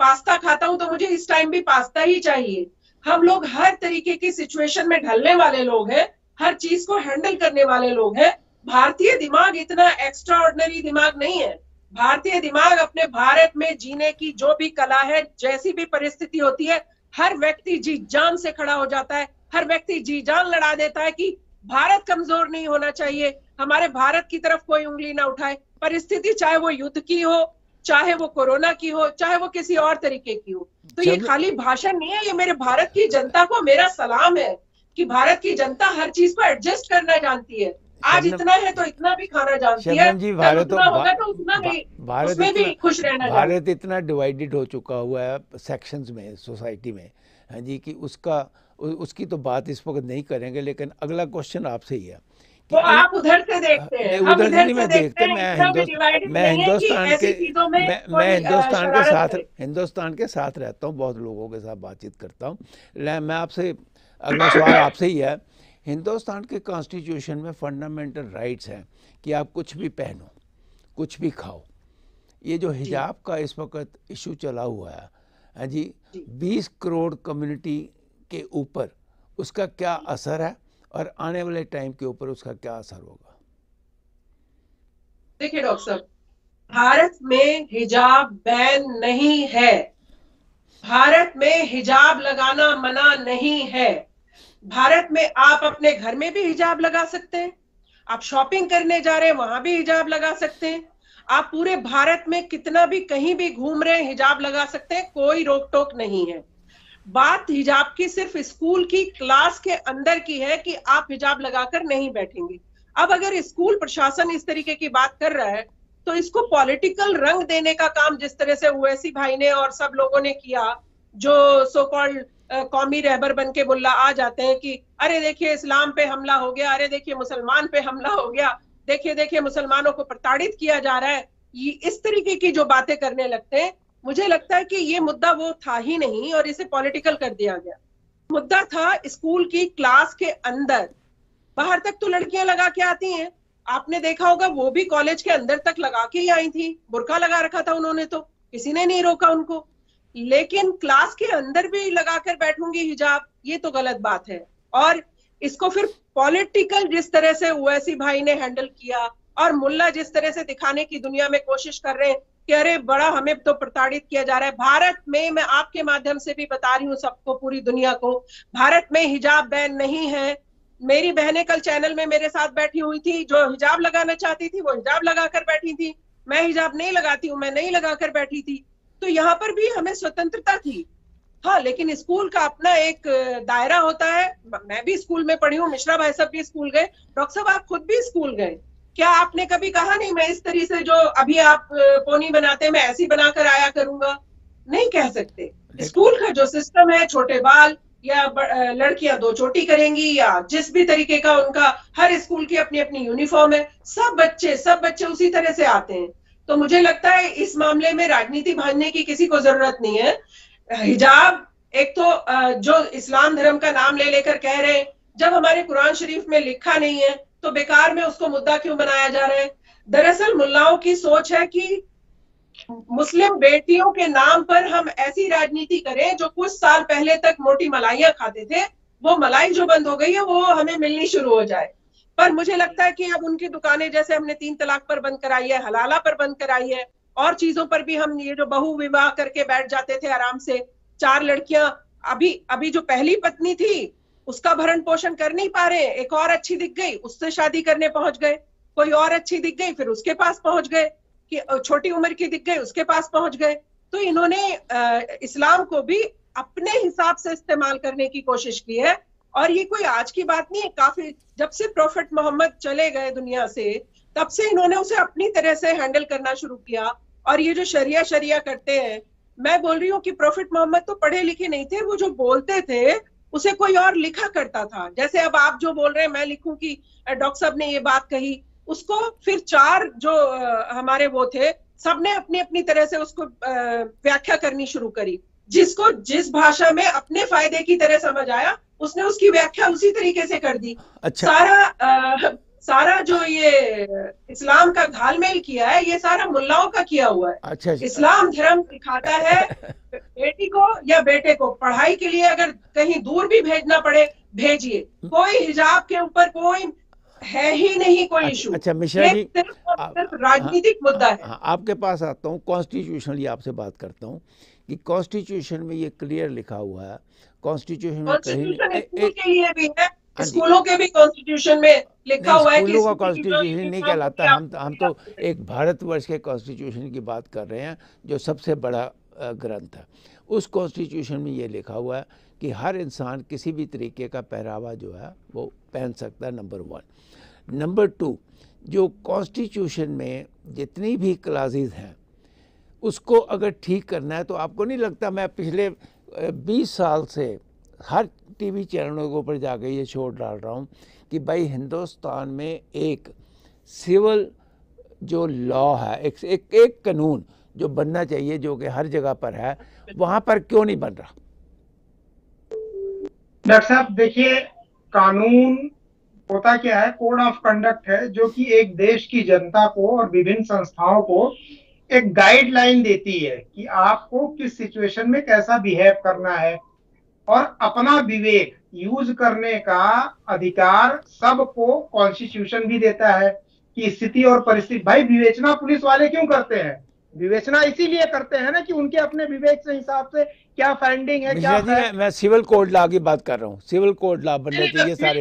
पास्ता खाता हूं तो मुझे इस टाइम भी पास्ता ही चाहिए। हम लोग हर तरीके की सिचुएशन में ढलने वाले लोग हैं, हर चीज को हैंडल करने वाले लोग हैं। भारतीय दिमाग इतना एक्स्ट्रा ऑर्डिनरी दिमाग नहीं है। भारतीय दिमाग अपने भारत में जीने की जो भी कला है, जैसी भी परिस्थिति होती है, हर व्यक्ति जी जान से खड़ा हो जाता है, हर व्यक्ति जी जान लड़ा देता है कि भारत कमजोर नहीं होना चाहिए, हमारे भारत की तरफ कोई उंगली ना उठाए। परिस्थिति चाहे वो युद्ध की हो, चाहे वो कोरोना की हो, चाहे वो किसी और तरीके की हो। तो ये खाली भाषण नहीं है, ये मेरे भारत की जनता को मेरा सलाम है कि भारत की जनता हर चीज को एडजस्ट करना जानती है। आज इतना है तो इतना भी खाना जानती है, उतना होगा तो उतना भी, उसमें भी खुश रहना। भारत इतना डिवाइडेड हो चुका हुआ है सेक्शंस में, सोसाइटी में, हाँ जी, कि उसकी तो बात इस वक्त नहीं करेंगे। लेकिन अगला क्वेश्चन आपसे ही है, वो आप उधर से देखते हैं, उधर से नहीं मैं देखते। मैं हिंदुस्तान के साथ रहता हूँ, बहुत लोगों के साथ बातचीत करता हूँ। मैं आपसे अगला सवाल आपसे ही है, हिंदुस्तान के कॉन्स्टिट्यूशन में फंडामेंटल राइट्स हैं कि आप कुछ भी पहनो, कुछ भी खाओ। ये जो हिजाब का इस वक्त इशू चला हुआ है जी, 20 करोड़ कम्युनिटी के ऊपर उसका क्या असर है और आने वाले टाइम के ऊपर उसका क्या असर होगा? देखिए डॉक्टर साहब, भारत में हिजाब बैन नहीं है, भारत में हिजाब लगाना मना नहीं है। भारत में आप अपने घर में भी हिजाब लगा सकते हैं, आप शॉपिंग करने जा रहे हैं वहां भी हिजाब लगा सकते हैं, आप पूरे भारत में कितना भी कहीं भी घूम रहे हैं हिजाब लगा सकते हैं, कोई रोक टोक नहीं है। बात हिजाब की सिर्फ स्कूल की क्लास के अंदर की है कि आप हिजाब लगाकर नहीं बैठेंगे। अब अगर स्कूल प्रशासन इस तरीके की बात कर रहा है तो इसको पॉलिटिकल रंग देने का काम जिस तरह से ओवैसी भाई ने और सब लोगों ने किया, जो सो कॉल्ड कौमी रहबर बन के बुल्ला आ जाते हैं कि अरे देखिए इस्लाम पे हमला हो गया, अरे देखिए मुसलमान पे हमला हो गया, देखिए मुसलमानों को प्रताड़ित किया जा रहा है, ये इस तरीके की जो बातें करने लगते हैं। मुझे लगता है कि ये मुद्दा वो था ही नहीं और इसे पॉलिटिकल कर दिया गया। मुद्दा था स्कूल की क्लास के अंदर, बाहर तक तो लड़कियां लगा के आती हैं, आपने देखा होगा वो भी कॉलेज के अंदर तक लगा के ही आई थी, बुर्का लगा रखा था उन्होंने, तो किसी ने नहीं रोका उनको। लेकिन क्लास के अंदर भी लगाकर बैठूंगी हिजाब, ये तो गलत बात है। और इसको फिर पॉलिटिकल जिस तरह से ओवैसी भाई ने हैंडल किया और मुल्ला जिस तरह से दिखाने की दुनिया में कोशिश कर रहे हैं कि अरे बड़ा हमें तो प्रताड़ित किया जा रहा है। भारत में, मैं आपके माध्यम से भी बता रही हूँ सबको, पूरी दुनिया को, भारत में हिजाब बैन नहीं है। मेरी बहनें कल चैनल में मेरे साथ बैठी हुई थी, जो हिजाब लगाना चाहती थी वो हिजाब लगाकर बैठी थी, मैं हिजाब नहीं लगाती हूँ, मैं नहीं लगाकर बैठी थी। तो यहाँ पर भी हमें स्वतंत्रता थी, हाँ, लेकिन स्कूल का अपना एक दायरा होता है। मैं भी स्कूल में पढ़ी हूँ, मिश्रा भाई साहब भी स्कूल गए, डॉक्टर साहब आप खुद भी स्कूल गए, क्या आपने कभी कहा नहीं मैं इस तरीके से जो अभी आप पोनी बनाते हैं मैं ऐसी बनाकर आया करूंगा? नहीं कह सकते। स्कूल का जो सिस्टम है, छोटे बाल या लड़कियां दो चोटी करेंगी या जिस भी तरीके का उनका, हर स्कूल की अपनी अपनी यूनिफॉर्म है, सब बच्चे उसी तरह से आते हैं। तो मुझे लगता है इस मामले में राजनीति बांधने की किसी को जरूरत नहीं है। हिजाब एक तो जो इस्लाम धर्म का नाम ले लेकर कह रहे हैं, जब हमारे कुरान शरीफ में लिखा नहीं है तो बेकार में उसको मुद्दा क्यों बनाया जा रहा है। दरअसल मुल्लाओं की सोच है कि मुस्लिम बेटियों के नाम पर हम ऐसी राजनीति करें, जो कुछ साल पहले तक मोटी मलाइयां खाते थे वो मलाई जो बंद हो गई है वो हमें मिलनी शुरू हो जाए। पर मुझे लगता है कि अब उनकी दुकानें, जैसे हमने 3 तलाक पर बंद कराई है, हलाला पर बंद कराई है, और चीजों पर भी हम ये जो बहु विवाह करके बैठ जाते थे आराम से, 4 लड़कियां, अभी जो पहली पत्नी थी उसका भरण पोषण कर नहीं पा रहे, एक और अच्छी दिख गई उससे शादी करने पहुंच गए, कोई और अच्छी दिख गई फिर उसके पास पहुंच गए, कि छोटी उम्र की दिख गई उसके पास पहुंच गए। तो इन्होंने इस्लाम को भी अपने हिसाब से इस्तेमाल करने की कोशिश की है। और ये कोई आज की बात नहीं है, काफी जब से प्रॉफिट मोहम्मद चले गए दुनिया से तब से इन्होंने उसे अपनी तरह से हैंडल करना शुरू किया। और ये जो शरिया करते हैं, मैं बोल रही हूँ कि प्रॉफिट मोहम्मद तो पढ़े लिखे नहीं थे, वो जो बोलते थे उसे कोई और लिखा करता था। जैसे अब आप जो बोल रहे हैं मैं लिखूं कि डॉक्टर साहब ने ये बात कही, उसको फिर 4 जो हमारे वो थे सबने अपनी अपनी तरह से उसको व्याख्या करनी शुरू करी, जिसको जिस भाषा में अपने फायदे की तरह समझ आया उसने उसकी व्याख्या उसी तरीके से कर दी। अच्छा। सारा जो ये इस्लाम का घालमेल किया है ये सारा मुल्लाओं का किया हुआ है। अच्छा। इस्लाम धर्म सिखाता है बेटी को या बेटे को पढ़ाई के लिए अगर कहीं दूर भी भेजना पड़े भेजिए, कोई हिजाब के ऊपर कोई है ही नहीं कोई इशू। अच्छा मिश्रा जी, राजनीतिक मुद्दा है। आपके पास आता हूँ, कॉन्स्टिट्यूशनली आपसे बात करता हूँ कि कॉन्स्टिट्यूशन में ये क्लियर लिखा हुआ है, कॉन्स्टिट्यूशन में स्कूल के लिए भी है, स्कूलों के भी कॉन्स्टिट्यूशन में लिखा हुआ है कि स्कूलों का कॉन्स्टिट्यूशन नहीं कहलाता। हम तो एक भारतवर्ष के कॉन्स्टिट्यूशन की बात कर रहे हैं जो सबसे बड़ा ग्रंथ है। उस कॉन्स्टिट्यूशन में ये लिखा हुआ है कि हर इंसान किसी भी तरीके का पहरावा जो है वो पहन सकता है, नंबर वन। नंबर टू, जो कॉन्स्टिट्यूशन में जितनी भी क्लासेज हैं उसको अगर ठीक करना है तो आपको नहीं लगता, मैं पिछले 20 साल से हर टीवी चैनलों के ऊपर जाकर ये शोर डाल रहा हूँ कि भाई हिंदुस्तान में एक सिविल जो लॉ है, एक कानून जो बनना चाहिए जो कि हर जगह पर है, वहाँ पर क्यों नहीं बन रहा? डॉक्टर साहब देखिए, कानून होता क्या है, कोड ऑफ कंडक्ट है जो कि एक देश की जनता को और विभिन्न संस्थाओं को एक गाइडलाइन देती है कि आपको किस सिचुएशन में कैसा बिहेव करना है, और अपना विवेक यूज करने का अधिकार सबको कॉन्स्टिट्यूशन भी देता है कि स्थिति और परिस्थिति। भाई विवेचना पुलिस वाले क्यों करते हैं? विवेचना इसीलिए करते हैं ना कि उनके अपने विवेक से हिसाब से क्या फाइंडिंग है, क्या है। मैं सिविल कोड लॉ की बात कर रहा हूँ, सिविल कोड लॉ बनने चाहिए सारे।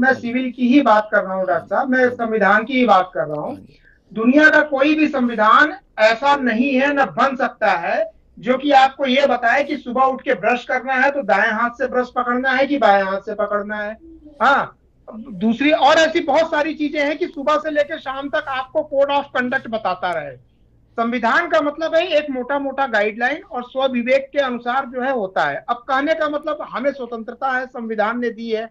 मैं सिविल की ही बात कर रहा हूँ डॉक्टर साहब, मैं संविधान की ही बात कर रहा हूँ। दुनिया का कोई भी संविधान ऐसा नहीं है, न बन सकता है जो कि आपको ये बताए कि सुबह उठ के ब्रश करना है तो दाएं हाथ से ब्रश पकड़ना है कि बाएं हाथ से पकड़ना है। हाँ, दूसरी और ऐसी बहुत सारी चीजें हैं कि सुबह से लेकर शाम तक आपको कोड ऑफ कंडक्ट बताता रहे। संविधान का मतलब है एक मोटा मोटा गाइडलाइन और स्व विवेक के अनुसार जो है होता है। अब कहने का मतलब हमें स्वतंत्रता है, संविधान ने दी है,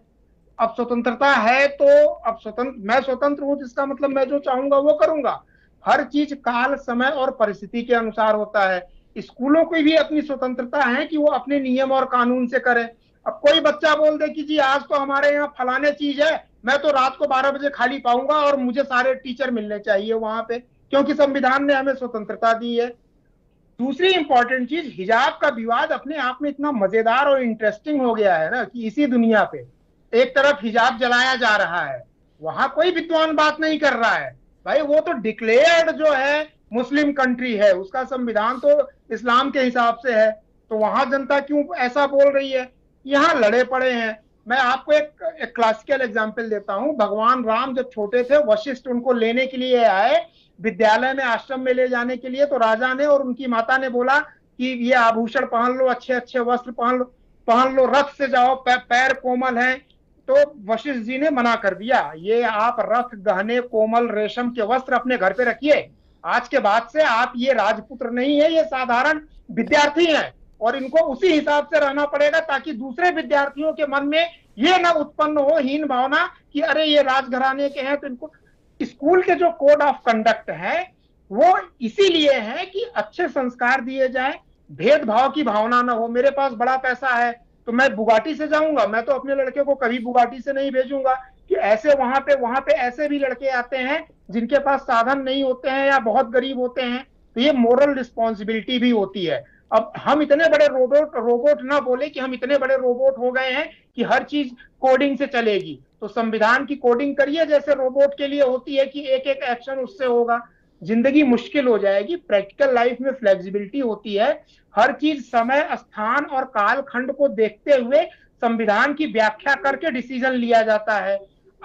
अब स्वतंत्रता है तो अब स्वतंत्र, मैं स्वतंत्र हूँ, जिसका मतलब मैं जो चाहूंगा वो करूंगा। हर चीज काल, समय और परिस्थिति के अनुसार होता है। स्कूलों की भी अपनी स्वतंत्रता है कि वो अपने नियम और कानून से करे। अब कोई बच्चा बोल दे कि जी आज तो हमारे यहाँ फलाने चीज है, मैं तो रात को 12 बजे खाली पाऊंगा और मुझे सारे टीचर मिलने चाहिए वहां पे, क्योंकि संविधान ने हमें स्वतंत्रता दी है। दूसरी इंपॉर्टेंट चीज, हिजाब का विवाद अपने आप में इतना मजेदार और इंटरेस्टिंग हो गया है ना कि इसी दुनिया पे एक तरफ हिजाब जलाया जा रहा है, वहां कोई विद्वान बात नहीं कर रहा है। भाई वो तो डिक्लेयर्ड जो है मुस्लिम कंट्री है, उसका संविधान तो इस्लाम के हिसाब से है, तो वहां जनता क्यों ऐसा बोल रही है? यहाँ लड़े पड़े हैं। मैं आपको एक क्लासिकल एग्जांपल देता हूँ। भगवान राम जब छोटे थे, वशिष्ठ उनको लेने के लिए आए विद्यालय में, आश्रम में ले जाने के लिए, तो राजा ने और उनकी माता ने बोला कि ये आभूषण पहन लो, अच्छे अच्छे वस्त्र पहन लो, रथ से जाओ, पैर कोमल है। तो वशिष्ठ जी ने मना कर दिया, ये आप रथ गहने कोमल रेशम के वस्त्र अपने घर पे रखिए, आज के बाद से आप ये राजपुत्र नहीं है, ये साधारण विद्यार्थी हैं और इनको उसी हिसाब से रहना पड़ेगा ताकि दूसरे विद्यार्थियों के मन में ये ना उत्पन्न हो हीन भावना कि अरे ये राजघराने के हैं तो इनको। स्कूल के जो कोड ऑफ कंडक्ट है वो इसीलिए है कि अच्छे संस्कार दिए जाए, भेदभाव की भावना ना हो। मेरे पास बड़ा पैसा है तो मैं बुगाटी से जाऊंगा, मैं तो अपने लड़के को कभी बुगाटी से नहीं भेजूंगा कि ऐसे। वहां पे ऐसे भी लड़के आते हैं जिनके पास साधन नहीं होते हैं या बहुत गरीब होते हैं, तो ये मोरल रिस्पॉन्सिबिलिटी भी होती है। अब हम इतने बड़े रोबोट ना बोले कि हम इतने बड़े रोबोट हो गए हैं कि हर चीज कोडिंग से चलेगी। तो संविधान की कोडिंग करिए जैसे रोबोट के लिए होती है कि एक एक एक्शन उससे होगा, जिंदगी मुश्किल हो जाएगी। प्रैक्टिकल लाइफ में फ्लेक्सिबिलिटी होती है, हर चीज समय, स्थान और कालखंड को देखते हुए संविधान की व्याख्या करके डिसीजन लिया जाता है।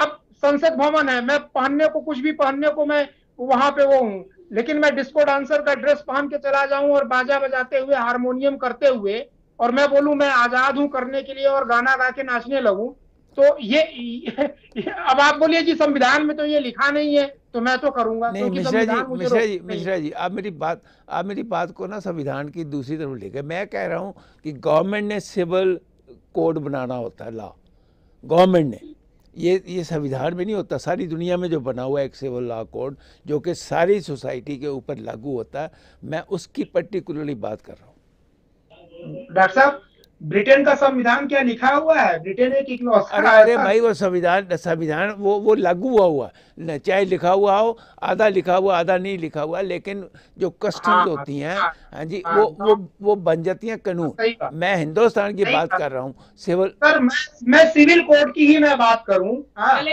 अब संसद भवन है, मैं पहनने को कुछ भी पहनने को मैं वहां पे वो हूँ, लेकिन मैं डिस्को डांसर का ड्रेस पहन के चला जाऊं और बाजा बजाते हुए, हारमोनियम करते हुए, और मैं बोलूं मैं आजाद हूं करने के लिए और गाना गा के नाचने लगूं, तो ये अब आप बोलिए जी संविधान में तो ये लिखा नहीं है तो मैं तो करूंगा। नहीं, मिश्रा जी आप मेरी बात को ना संविधान की दूसरी तरफ लेके, मैं कह रहा हूँ कि गवर्नमेंट ने सिविल कोड बनाना होता है, लॉ गवर्नमेंट ने, ये संविधान में नहीं होता। सारी दुनिया में जो बना हुआ है एक सिविल लॉ कोड जो कि सारी सोसाइटी के ऊपर लागू होता है, मैं उसकी पर्टिकुलरली बात कर रहा हूँ। डॉक्टर साहब ब्रिटेन का संविधान क्या लिखा हुआ है? ब्रिटेन एक इकलौता, अरे भाई वो संविधान वो लागू हुआ न, चाहे लिखा हुआ हो, आधा लिखा हुआ आधा नहीं लिखा हुआ, लेकिन जो कस्टम्स होती हैं हाँ जी वो बन जाती हैं कानून। मैं हिंदुस्तान की बात कर रहा हूँ, सिविल सर मैं सिविल कोड की ही मैं बात करूँ।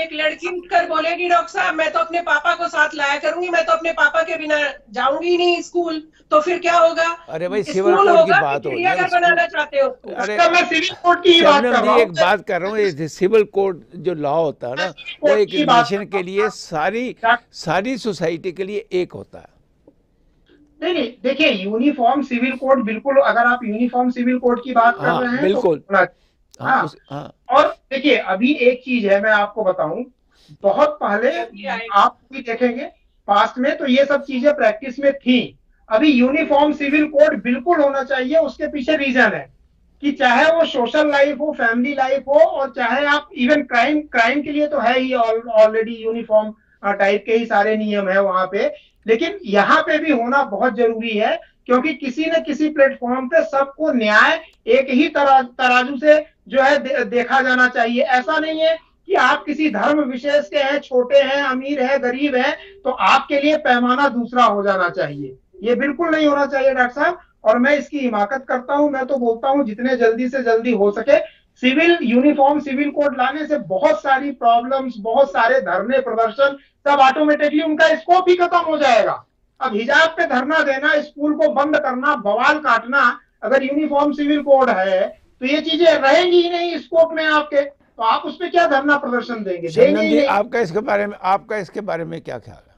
एक लड़की उठकर बोलेगी डॉक्टर साहब मैं तो अपने पापा को साथ लाया करूंगी, मैं तो अपने पापा के बिना जाऊंगी नहीं स्कूल, तो फिर क्या होगा? अरे भाई सिविल कोड की बात हो रही है, बनाना चाहते हो? अरे मैं सिविल कोड की बात कर रहा हूँ। सिविल कोड जो लॉ होता है ना वो एक नेशन के लिए सारी सोसाइटी के लिए एक होता है। नहीं देखिए यूनिफॉर्म सिविल कोड, बिल्कुल अगर आप यूनिफॉर्म सिविल कोड की बात कर रहे हैं बिल्कुल हाँ। और देखिए अभी एक चीज है मैं आपको बताऊं, बहुत पहले आप भी देखेंगे पास्ट में तो ये सब चीजें प्रैक्टिस में थी। अभी यूनिफॉर्म सिविल कोड बिल्कुल होना चाहिए, उसके पीछे रीजन है कि चाहे वो सोशल लाइफ हो, फैमिली लाइफ हो, और चाहे आप इवन क्राइम के लिए तो है ही ऑलरेडी यूनिफॉर्म टाइप के ही सारे नियम है वहां पे, लेकिन यहाँ पे भी होना बहुत जरूरी है क्योंकि किसी न किसी प्लेटफॉर्म पे सबको न्याय एक ही तराजू से जो है देखा जाना चाहिए। ऐसा नहीं है कि आप किसी धर्म विशेष के हैं, छोटे हैं, अमीर है, गरीब है, तो आपके लिए पैमाना दूसरा हो जाना चाहिए, ये बिल्कुल नहीं होना चाहिए डॉक्टर साहब। और मैं इसकी हिमाकत करता हूं, मैं तो बोलता हूं जितने जल्दी से जल्दी हो सके सिविल यूनिफॉर्म सिविल कोड लाने से बहुत सारी प्रॉब्लम्स, बहुत सारे धरने प्रदर्शन सब ऑटोमेटिकली उनका स्कोप ही खत्म हो जाएगा। अब हिजाब पे धरना देना, स्कूल को बंद करना, बवाल काटना, अगर यूनिफॉर्म सिविल कोड है तो ये चीजें रहेंगी ही नहीं स्कोप में आपके, तो आप उसपे क्या धरना प्रदर्शन देंगे? नहीं। आपका इसके बारे में क्या ख्याल है?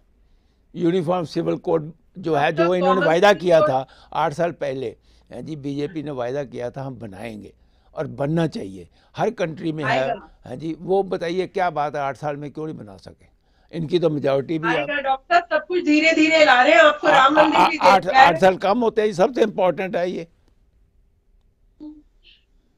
यूनिफॉर्म सिविल कोड जो है, जो इन्होंने वायदा किया था 8 साल पहले जी, बीजेपी ने वायदा किया था हम बनाएंगे और बनना चाहिए, हर कंट्री में है हाँ जी, वो बताइए क्या बात है 8 साल में क्यों नहीं बना सके? इनकी तो मेजोरिटी भी है। डॉक्टर सब कुछ धीरे धीरे ला रहे हैं, आपको राम मंदिर भी 8 साल कम होते हैं, सबसे इम्पोर्टेंट है ये।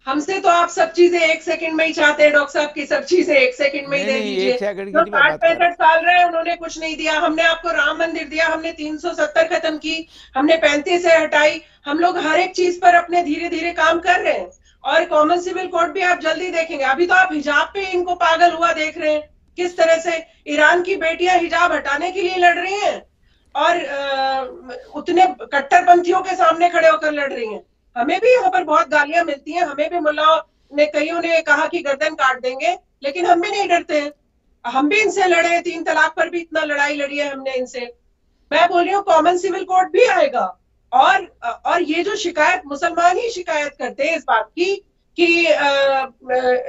हमसे तो आप सब चीजें 1 सेकंड में ही चाहते हैं डॉक्टर साहब की, सब चीजें 1 सेकंड में ही दे दीजिए। 60-65 साल रहे उन्होंने कुछ नहीं दिया, हमने आपको राम मंदिर दिया, हमने 370 खत्म की, हमने 35 से हटाई, हम लोग हर एक चीज पर अपने धीरे धीरे काम कर रहे हैं। और कॉमन सिविल कोड भी आप जल्दी देखेंगे, अभी तो आप हिजाब पे इनको पागल हुआ देख रहे हैं, किस तरह से ईरान की बेटियां हिजाब हटाने के लिए लड़ रही हैं और उतने कट्टरपंथियों के सामने खड़े होकर लड़ रही हैं। हमें भी यहाँ पर बहुत गालियां मिलती हैं, हमें भी मुल्लाओं ने कईयों ने कहा कि गर्दन काट देंगे, लेकिन हम भी नहीं डरते हैं, हम भी इनसे लड़े, 3 तलाक पर भी इतना लड़ाई लड़ी है हमने इनसे। मैं बोल रही हूँ कॉमन सिविल कोड भी आएगा। और ये जो शिकायत मुसलमान ही शिकायत करते हैं इस बात की कि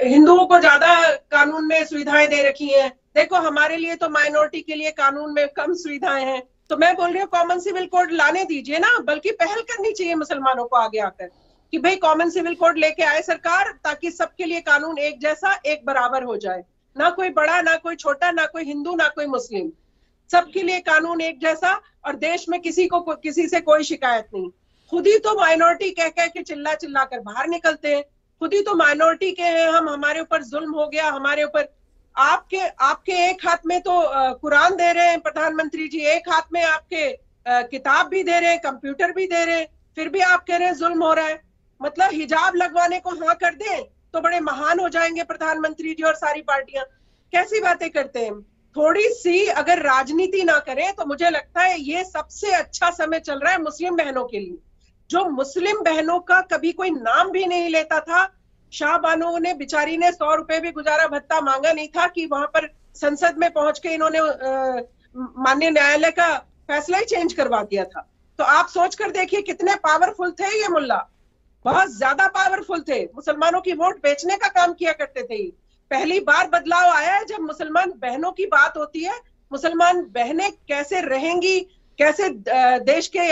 हिंदुओं को ज्यादा कानून में सुविधाएं दे रखी हैं, देखो हमारे लिए तो माइनॉरिटी के लिए कानून में कम सुविधाएं हैं। तो मैं बोल रही हूँ कॉमन सिविल कोड लाने दीजिए ना, बल्कि पहल करनी चाहिए मुसलमानों को आगे आकर कि भाई कॉमन सिविल कोड लेके आए सरकार, ताकि सबके लिए कानून एक जैसा, एक बराबर हो जाए, ना कोई बड़ा ना कोई छोटा, ना कोई हिंदू ना कोई मुस्लिम, सबके लिए कानून एक जैसा, और देश में किसी को किसी से कोई शिकायत नहीं। खुद ही तो माइनॉरिटी कह कह के चिल्ला चिल्ला कर बाहर निकलते हैं, खुद ही तो माइनॉरिटी के हैं हम, हमारे ऊपर जुल्म हो गया, हमारे ऊपर आपके एक हाथ में तो कुरान दे रहे हैं प्रधानमंत्री जी, एक हाथ में आपके किताब भी दे रहे हैं, कंप्यूटर भी दे रहे हैं, फिर भी आप कह रहे हैं जुल्म हो रहा है। मतलब हिजाब लगवाने को हाँ कर दें तो बड़े महान हो जाएंगे प्रधानमंत्री जी और सारी पार्टियां, कैसी बातें करते हैं। थोड़ी सी अगर राजनीति ना करें तो मुझे लगता है ये सबसे अच्छा समय चल रहा है मुस्लिम बहनों के लिए, जो मुस्लिम बहनों का कभी कोई नाम भी नहीं लेता था। शाह बानो ने बिचारी ने 100 रुपए भी गुजारा भत्ता मांगा नहीं था कि वहां पर संसद में पहुंच के इन्होंने माननीय न्यायालय का फैसला ही चेंज करवा दिया था। तो आप सोच कर देखिए कितने पावरफुल थे ये मुल्ला, बहुत ज्यादा पावरफुल थे, मुसलमानों की वोट बेचने का काम किया करते थे। पहली बार बदलाव आया है जब मुसलमान बहनों की बात होती है, मुसलमान बहनें कैसे रहेंगी, कैसे देश के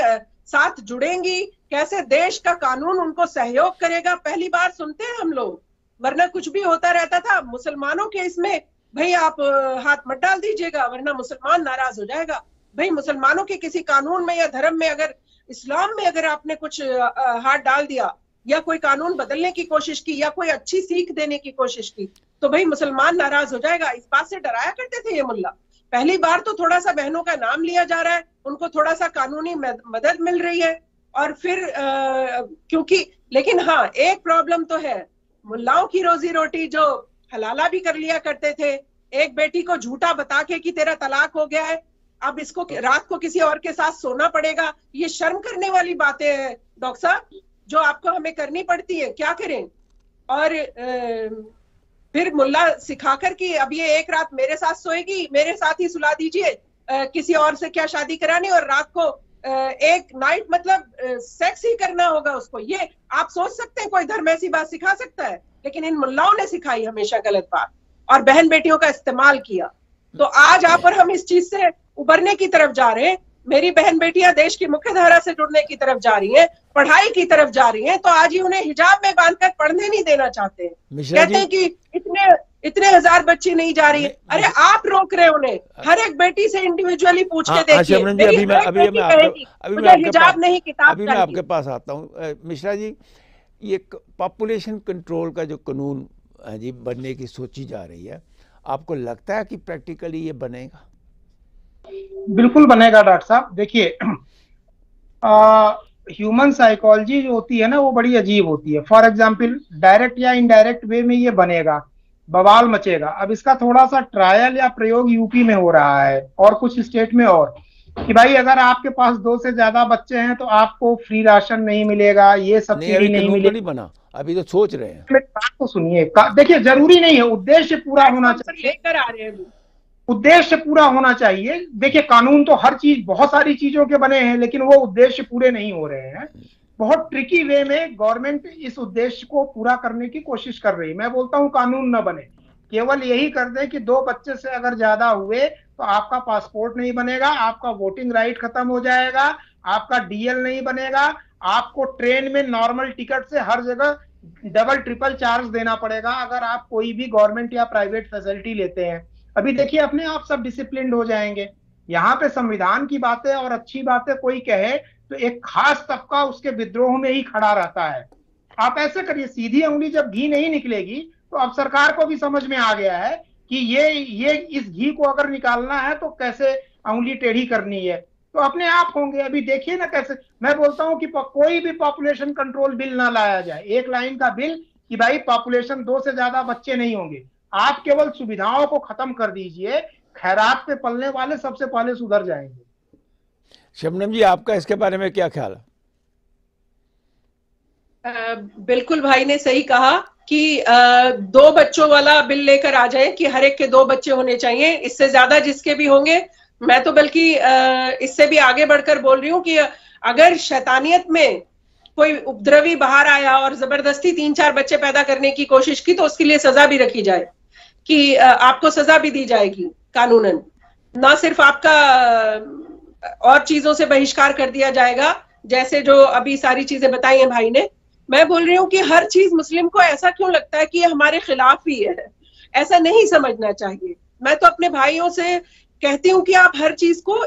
साथ जुड़ेंगी, कैसे देश का कानून उनको सहयोग करेगा, पहली बार सुनते हैं हम लोग। वरना कुछ भी होता रहता था, मुसलमानों के इसमें भाई आप हाथ मत डाल दीजिएगा वरना मुसलमान नाराज हो जाएगा। भाई मुसलमानों के किसी कानून में या धर्म में, अगर इस्लाम में अगर आपने कुछ हाथ डाल दिया या कोई कानून बदलने की कोशिश की या कोई अच्छी सीख देने की कोशिश की तो भाई मुसलमान नाराज हो जाएगा, इस बात से डराया करते थे ये मुल्ला। पहली बार तो थोड़ा सा बहनों का नाम लिया जा रहा है, उनको थोड़ा सा कानूनी मदद मिल रही है, और फिर क्योंकि लेकिन हाँ एक प्रॉब्लम तो है, मुल्लाओं की रोजी रोटी जो हलाला भी कर लिया करते थे, एक बेटी को झूठा बता के कि तेरा तलाक हो गया है, अब इसको रात को किसी और के साथ सोना पड़ेगा। ये शर्म करने वाली बातें हैं डॉक्टर साहब जो आपको हमें करनी पड़ती है, क्या करें। और फिर मुल्ला सिखाकर कि अब ये एक रात मेरे साथ सोएगी, मेरे साथ ही सुला दीजिए, किसी और से क्या शादी करानी, और रात को एक नाइट मतलब सेक्स ही करना होगा उसको। ये आप सोच सकते हैं कोई धर्म ऐसी बात सिखा सकता है, लेकिन इन मुल्लाओं ने सिखाई हमेशा गलत बात और बहन बेटियों का इस्तेमाल किया। तो आज आप और हम इस चीज से उबरने की तरफ जा रहे हैं। मेरी बहन बेटियां देश की मुख्य धारा से जुड़ने की तरफ जा रही हैं, पढ़ाई की तरफ जा रही हैं, तो आज ही उन्हें हिजाब में बांधकर पढ़ने नहीं देना चाहते हैं। कहते हैं कि इतने हजार बच्चे नहीं जा रही। अरे आप रोक रहे उन्हें, हर एक बेटी से इंडिविजुअली पूछ के देखिए। अभी मैं आपके पास आता हूँ मिश्रा जी, ये पॉपुलेशन कंट्रोल का जो कानून है जी बनने की सोची जा रही है, आपको लगता है कि प्रैक्टिकली ये बनेगा? बिल्कुल बनेगा डॉक्टर साहब। देखिए ह्यूमन साइकोलॉजी जो होती है ना वो बड़ी अजीब होती है। फॉर एग्जांपल डायरेक्ट या इनडायरेक्ट वे में ये बनेगा, बवाल मचेगा। अब इसका थोड़ा सा ट्रायल या प्रयोग यूपी में हो रहा है और कुछ स्टेट में और, कि भाई अगर आपके पास 2 से ज्यादा बच्चे हैं तो आपको फ्री राशन नहीं मिलेगा, ये सब्सिडी नहीं मिलेगी बना। अभी तो सोच रहे हैं, तो सुनिए, देखिए जरूरी नहीं है, उद्देश्य पूरा होना चाहिए, लेकर आ रहे हैं, उद्देश्य पूरा होना चाहिए। देखिए कानून तो हर चीज बहुत सारी चीजों के बने हैं, लेकिन वो उद्देश्य पूरे नहीं हो रहे हैं। बहुत ट्रिकी वे में गवर्नमेंट इस उद्देश्य को पूरा करने की कोशिश कर रही है। मैं बोलता हूँ कानून न बने, केवल यही कर दें कि 2 बच्चे से अगर ज्यादा हुए तो आपका पासपोर्ट नहीं बनेगा, आपका वोटिंग राइट खत्म हो जाएगा, आपका डीएल नहीं बनेगा, आपको ट्रेन में नॉर्मल टिकट से हर जगह डबल ट्रिपल चार्ज देना पड़ेगा अगर आप कोई भी गवर्नमेंट या प्राइवेट फैसिलिटी लेते हैं। अभी देखिए अपने आप सब डिसिप्लिन्ड हो जाएंगे। यहाँ पे संविधान की बातें और अच्छी बातें कोई कहे तो एक खास तबका उसके विद्रोह में ही खड़ा रहता है। आप ऐसे करिए, सीधी उंगली जब घी नहीं निकलेगी तो अब सरकार को भी समझ में आ गया है कि ये इस घी को अगर निकालना है तो कैसे उंगली टेढ़ी करनी है, तो अपने आप होंगे। अभी देखिए ना कैसे, मैं बोलता हूं कि कोई भी पॉपुलेशन कंट्रोल बिल ना लाया जाए, एक लाइन का बिल कि भाई पॉपुलेशन 2 से ज्यादा बच्चे नहीं होंगे। आप केवल सुविधाओं को खत्म कर दीजिए, खैरात पे पलने वाले सबसे पहले सुधर जाएंगे। शबनम जी आपका इसके बारे में क्या ख्याल है? बिल्कुल भाई ने सही कहा कि 2 बच्चों वाला बिल लेकर आ जाए कि हर एक के 2 बच्चे होने चाहिए, इससे ज्यादा जिसके भी होंगे। मैं तो बल्कि इससे भी आगे बढ़कर बोल रही हूँ कि अगर शैतानियत में कोई उपद्रवी बाहर आया और जबरदस्ती 3-4 बच्चे पैदा करने की कोशिश की तो उसके लिए सजा भी रखी जाए कि आपको सजा भी दी जाएगी कानूनन, ना सिर्फ आपका और चीजों से बहिष्कार कर दिया जाएगा जैसे जो अभी सारी चीजें बताई हैं भाई ने। मैं बोल रही हूँ कि हर चीज मुस्लिम को ऐसा क्यों लगता है कि ये हमारे खिलाफ ही है, ऐसा नहीं समझना चाहिए। मैं तो अपने भाइयों से कहती हूँ कि आप हर चीज को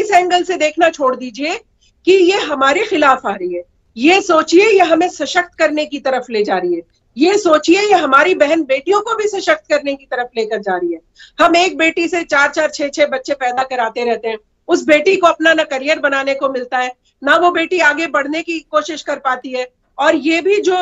इस एंगल से देखना छोड़ दीजिए कि ये हमारे खिलाफ आ रही है। ये सोचिए ये हमें सशक्त करने की तरफ ले जा रही है, ये सोचिए ये हमारी बहन बेटियों को भी सशक्त करने की तरफ लेकर जा रही है। हम एक बेटी से 4-4, 6-6 बच्चे पैदा कराते रहते हैं, उस बेटी को अपना ना करियर बनाने को मिलता है, ना वो बेटी आगे बढ़ने की कोशिश कर पाती है। और ये भी जो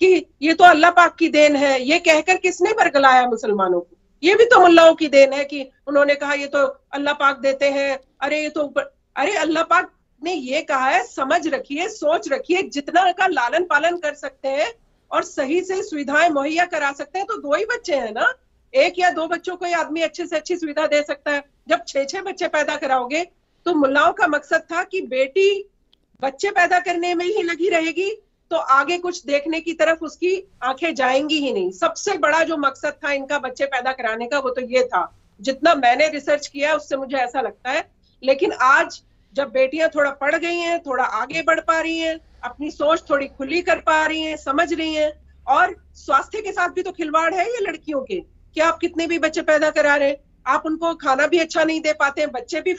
कि ये तो अल्लाह पाक की देन है, ये कहकर किसने बरगलाया मुसलमानों को? ये भी तो मुल्लाओं की देन है कि उन्होंने कहा ये तो अल्लाह पाक देते हैं, अरे ये तो ऊपर, अरे अल्लाह पाक ने ये कहा है। समझ रखिए, सोच रखिए, जितना का लालन पालन कर सकते हैं और सही से सुविधाएं मुहैया करा सकते हैं तो 2 ही बच्चे हैं ना, 1 या 2 बच्चों को ही आदमी अच्छे से अच्छी सुविधा दे सकता है। जब 6-6 बच्चे पैदा कराओगे तो मुल्लाओं का मकसद था कि बेटी बच्चे पैदा करने में ही लगी रहेगी तो आगे कुछ देखने की तरफ उसकी आंखें जाएंगी ही नहीं। सबसे बड़ा जो मकसद था इनका बच्चे पैदा कराने का वो तो ये था, जितना मैंने रिसर्च किया उससे मुझे ऐसा लगता है। लेकिन आज जब बेटियां थोड़ा पढ़ गई हैं, थोड़ा आगे बढ़ पा रही हैं, अपनी सोच थोड़ी खुली कर पा रही हैं, समझ रही हैं, और स्वास्थ्य के साथ भी तो खिलवाड़ है ये लड़कियों के कि आप कितने भी बच्चे पैदा करा रहे हैं, आप उनको खाना भी अच्छा नहीं दे पाते हैं, बच्चे भी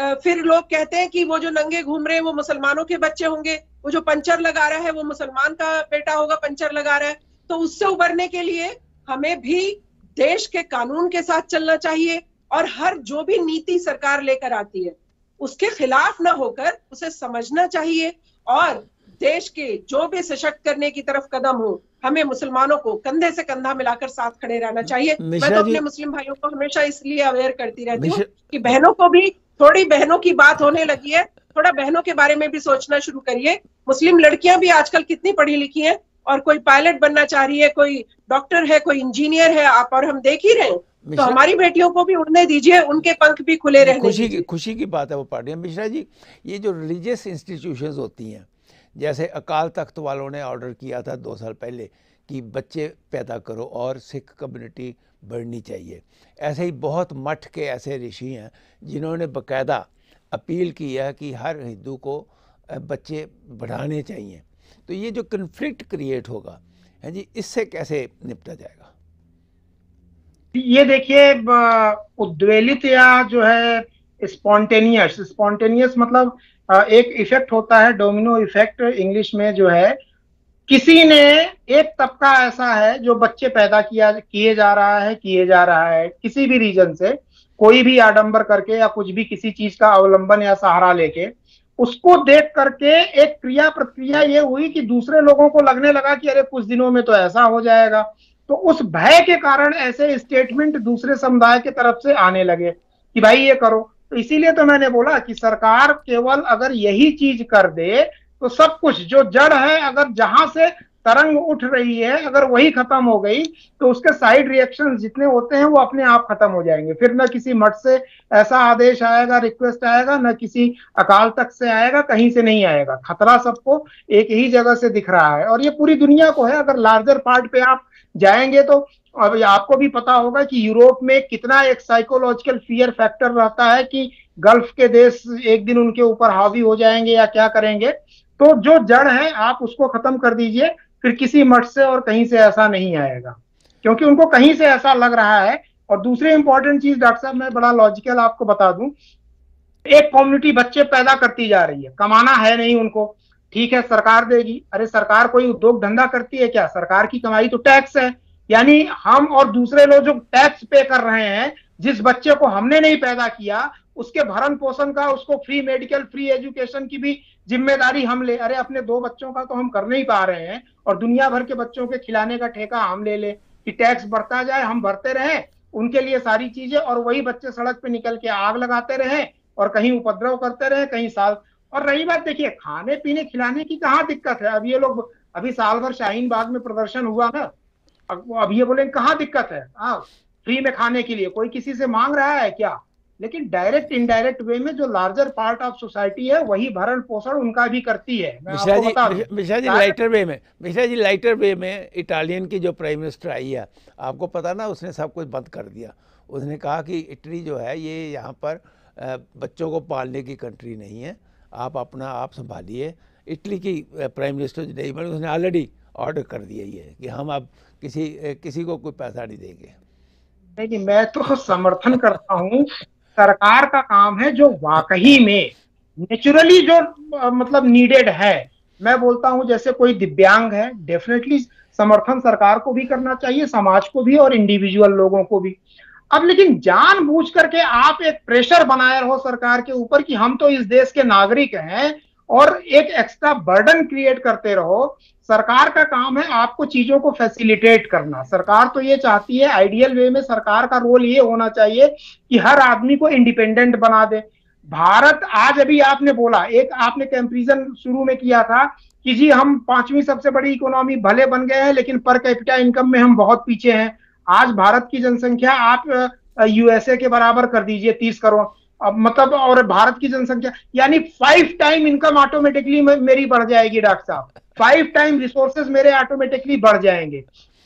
फिर लोग कहते हैं कि वो जो नंगे घूम रहे हैं वो मुसलमानों के बच्चे होंगे, वो जो पंचर लगा रहा है वो मुसलमान का बेटा होगा पंचर लगा रहा है। तो उससे उबरने के लिए हमें भी देश के कानून के साथ चलना चाहिए और हर जो भी नीति सरकार लेकर आती है उसके खिलाफ ना होकर उसे समझना चाहिए और देश के जो भी सशक्त करने की तरफ कदम हो, हमें मुसलमानों को कंधे से कंधा मिलाकर साथ खड़े रहना चाहिए। मैं तो अपने मुस्लिम भाइयों को हमेशा इसलिए अवेयर करती रहती हूँ कि बहनों को भी, थोड़ी बहनों की बात होने लगी है, थोड़ा बहनों के बारे में भी सोचना शुरू करिए। मुस्लिम लड़कियां भी आजकल कितनी पढ़ी लिखी हैं और कोई पायलट बनना चाह रही है, कोई डॉक्टर है, कोई इंजीनियर है, आप और हम देख ही रहे हैं। तो हमारी बेटियों को भी उड़ने दीजिए, उनके पंख भी खुले रहने दीजिए। खुशी की बात है वो पार्टी। मिश्रा जी, ये जो रिलीजियस इंस्टीट्यूशंस होती हैं, जैसे अकाल तख्त वालों ने ऑर्डर किया था 2 साल पहले कि बच्चे पैदा करो और सिख कम्युनिटी बढ़नी चाहिए, ऐसे ही बहुत मठ के ऐसे ऋषि हैं जिन्होंने बाकायदा अपील की है कि हर हिंदू को बच्चे बढ़ाने चाहिए। तो ये जो कन्फ्लिक्ट क्रिएट होगा, हैं जी, इससे कैसे निपटा जाएगा? ये देखिए, उद्वेलित या जो है स्पॉन्टेनियस मतलब एक इफेक्ट होता है, डोमिनो इफेक्ट इंग्लिश में, जो है किसी ने, एक तबका ऐसा है जो बच्चे पैदा किए जा रहा है किसी भी रीजन से, कोई भी आडंबर करके या कुछ भी किसी चीज का अवलंबन या सहारा लेके, उसको देख करके एक क्रिया प्रतिक्रिया ये हुई कि दूसरे लोगों को लगने लगा कि अरे कुछ दिनों में तो ऐसा हो जाएगा। तो उस भय के कारण ऐसे स्टेटमेंट दूसरे समुदाय की तरफ से आने लगे कि भाई ये करो। तो इसीलिए तो मैंने बोला कि सरकार केवल अगर यही चीज कर दे तो सब कुछ जो जड़ है, अगर जहां से तरंग उठ रही है, अगर वही खत्म हो गई तो उसके साइड रिएक्शंस जितने होते हैं वो अपने आप खत्म हो जाएंगे। फिर न किसी मठ से ऐसा आदेश आएगा, रिक्वेस्ट आएगा, न किसी अकाल तख्त से आएगा, कहीं से नहीं आएगा। खतरा सबको एक ही जगह से दिख रहा है और ये पूरी दुनिया को है। अगर लार्जर पार्ट पे आप जाएंगे तो अब आपको भी पता होगा कि यूरोप में कितना एक साइकोलॉजिकल फियर फैक्टर रहता है कि गल्फ के देश एक दिन उनके ऊपर हावी हो जाएंगे या क्या करेंगे। तो जो जड़ है आप उसको खत्म कर दीजिए, फिर किसी मठ से और कहीं से ऐसा नहीं आएगा, क्योंकि उनको कहीं से ऐसा लग रहा है। और दूसरी इंपॉर्टेंट चीज डॉक्टर साहब, मैं बड़ा लॉजिकल आपको बता दूं, एक कम्युनिटी बच्चे पैदा करती जा रही है, कमाना है नहीं उनको, ठीक है, सरकार देगी। अरे सरकार कोई उद्योग धंधा करती है क्या? सरकार की कमाई तो टैक्स है, यानी हम और दूसरे लोग जो टैक्स पे कर रहे हैं, जिस बच्चे को हमने नहीं पैदा किया उसके भरण पोषण का, उसको फ्री मेडिकल, फ्री एजुकेशन की भी जिम्मेदारी हम ले। अरे अपने 2 बच्चों का तो हम कर नहीं पा रहे हैं और दुनिया भर के बच्चों के खिलाने का ठेका हम ले लें कि टैक्स बढ़ता जाए, हम भरते रहें उनके लिए सारी चीजें, और वही बच्चे सड़क पे निकल के आग लगाते रहें और कहीं उपद्रव करते रहें, कहीं साल। और रही बात, देखिए खाने पीने खिलाने की कहाँ दिक्कत है? अब ये लोग, अभी साल भर शाहीन बाग में प्रदर्शन हुआ ना, अब ये बोले कहाँ दिक्कत है? हाँ, फ्री में खाने के लिए कोई किसी से मांग रहा है क्या? लेकिन डायरेक्ट इनडायरेक्ट वे में जो लार्जर पार्ट ऑफ सोसाइटी है वही भरण पोषण उनका भी करती है। मिश्रा जी लाइटर वे में इटालियन की जो प्राइम मिनिस्टर आई है, आपको पता ना, उसने सब कुछ बंद कर दिया। उसने कहा कि इटली जो है ये यहाँ पर बच्चों को पालने की कंट्री नहीं है, आप अपना आप संभालिए। इटली की प्राइम मिनिस्टर जो नहीं बनी, उसने ऑलरेडी ऑर्डर कर दिया ये कि हम अब किसी को कोई पैसा नहीं देंगे। नहीं, मैं तो समर्थन करता हूँ। सरकार का काम है जो वाकई में नेचुरली जो मतलब नीडेड है, मैं बोलता हूँ जैसे कोई दिव्यांग है, डेफिनेटली समर्थन सरकार को भी करना चाहिए, समाज को भी और इंडिविजुअल लोगों को भी। अब लेकिन जानबूझ करके आप एक प्रेशर बनाए रहो सरकार के ऊपर कि हम तो इस देश के नागरिक हैं, और एक एक्स्ट्रा बर्डन क्रिएट करते रहो। सरकार का काम है आपको चीजों को फैसिलिटेट करना। सरकार तो ये चाहती है, आइडियल वे में सरकार का रोल ये होना चाहिए कि हर आदमी को इंडिपेंडेंट बना दे। भारत आज, अभी आपने बोला, एक आपने कंपैरिजन शुरू में किया था कि जी हम 5वीं सबसे बड़ी इकोनॉमी भले बन गए हैं लेकिन पर कैपिटा इनकम में हम बहुत पीछे हैं। आज भारत की जनसंख्या आप यूएसए के बराबर कर दीजिए, 30 करोड़ मतलब, और भारत की जनसंख्या यानी 5 टाइम इनकम ऑटोमेटिकली मेरी बढ़ जाएगी डॉक्टर साहब, 5 टाइम रिसोर्सेज मेरे ऑटोमेटिकली बढ़ जाएंगे।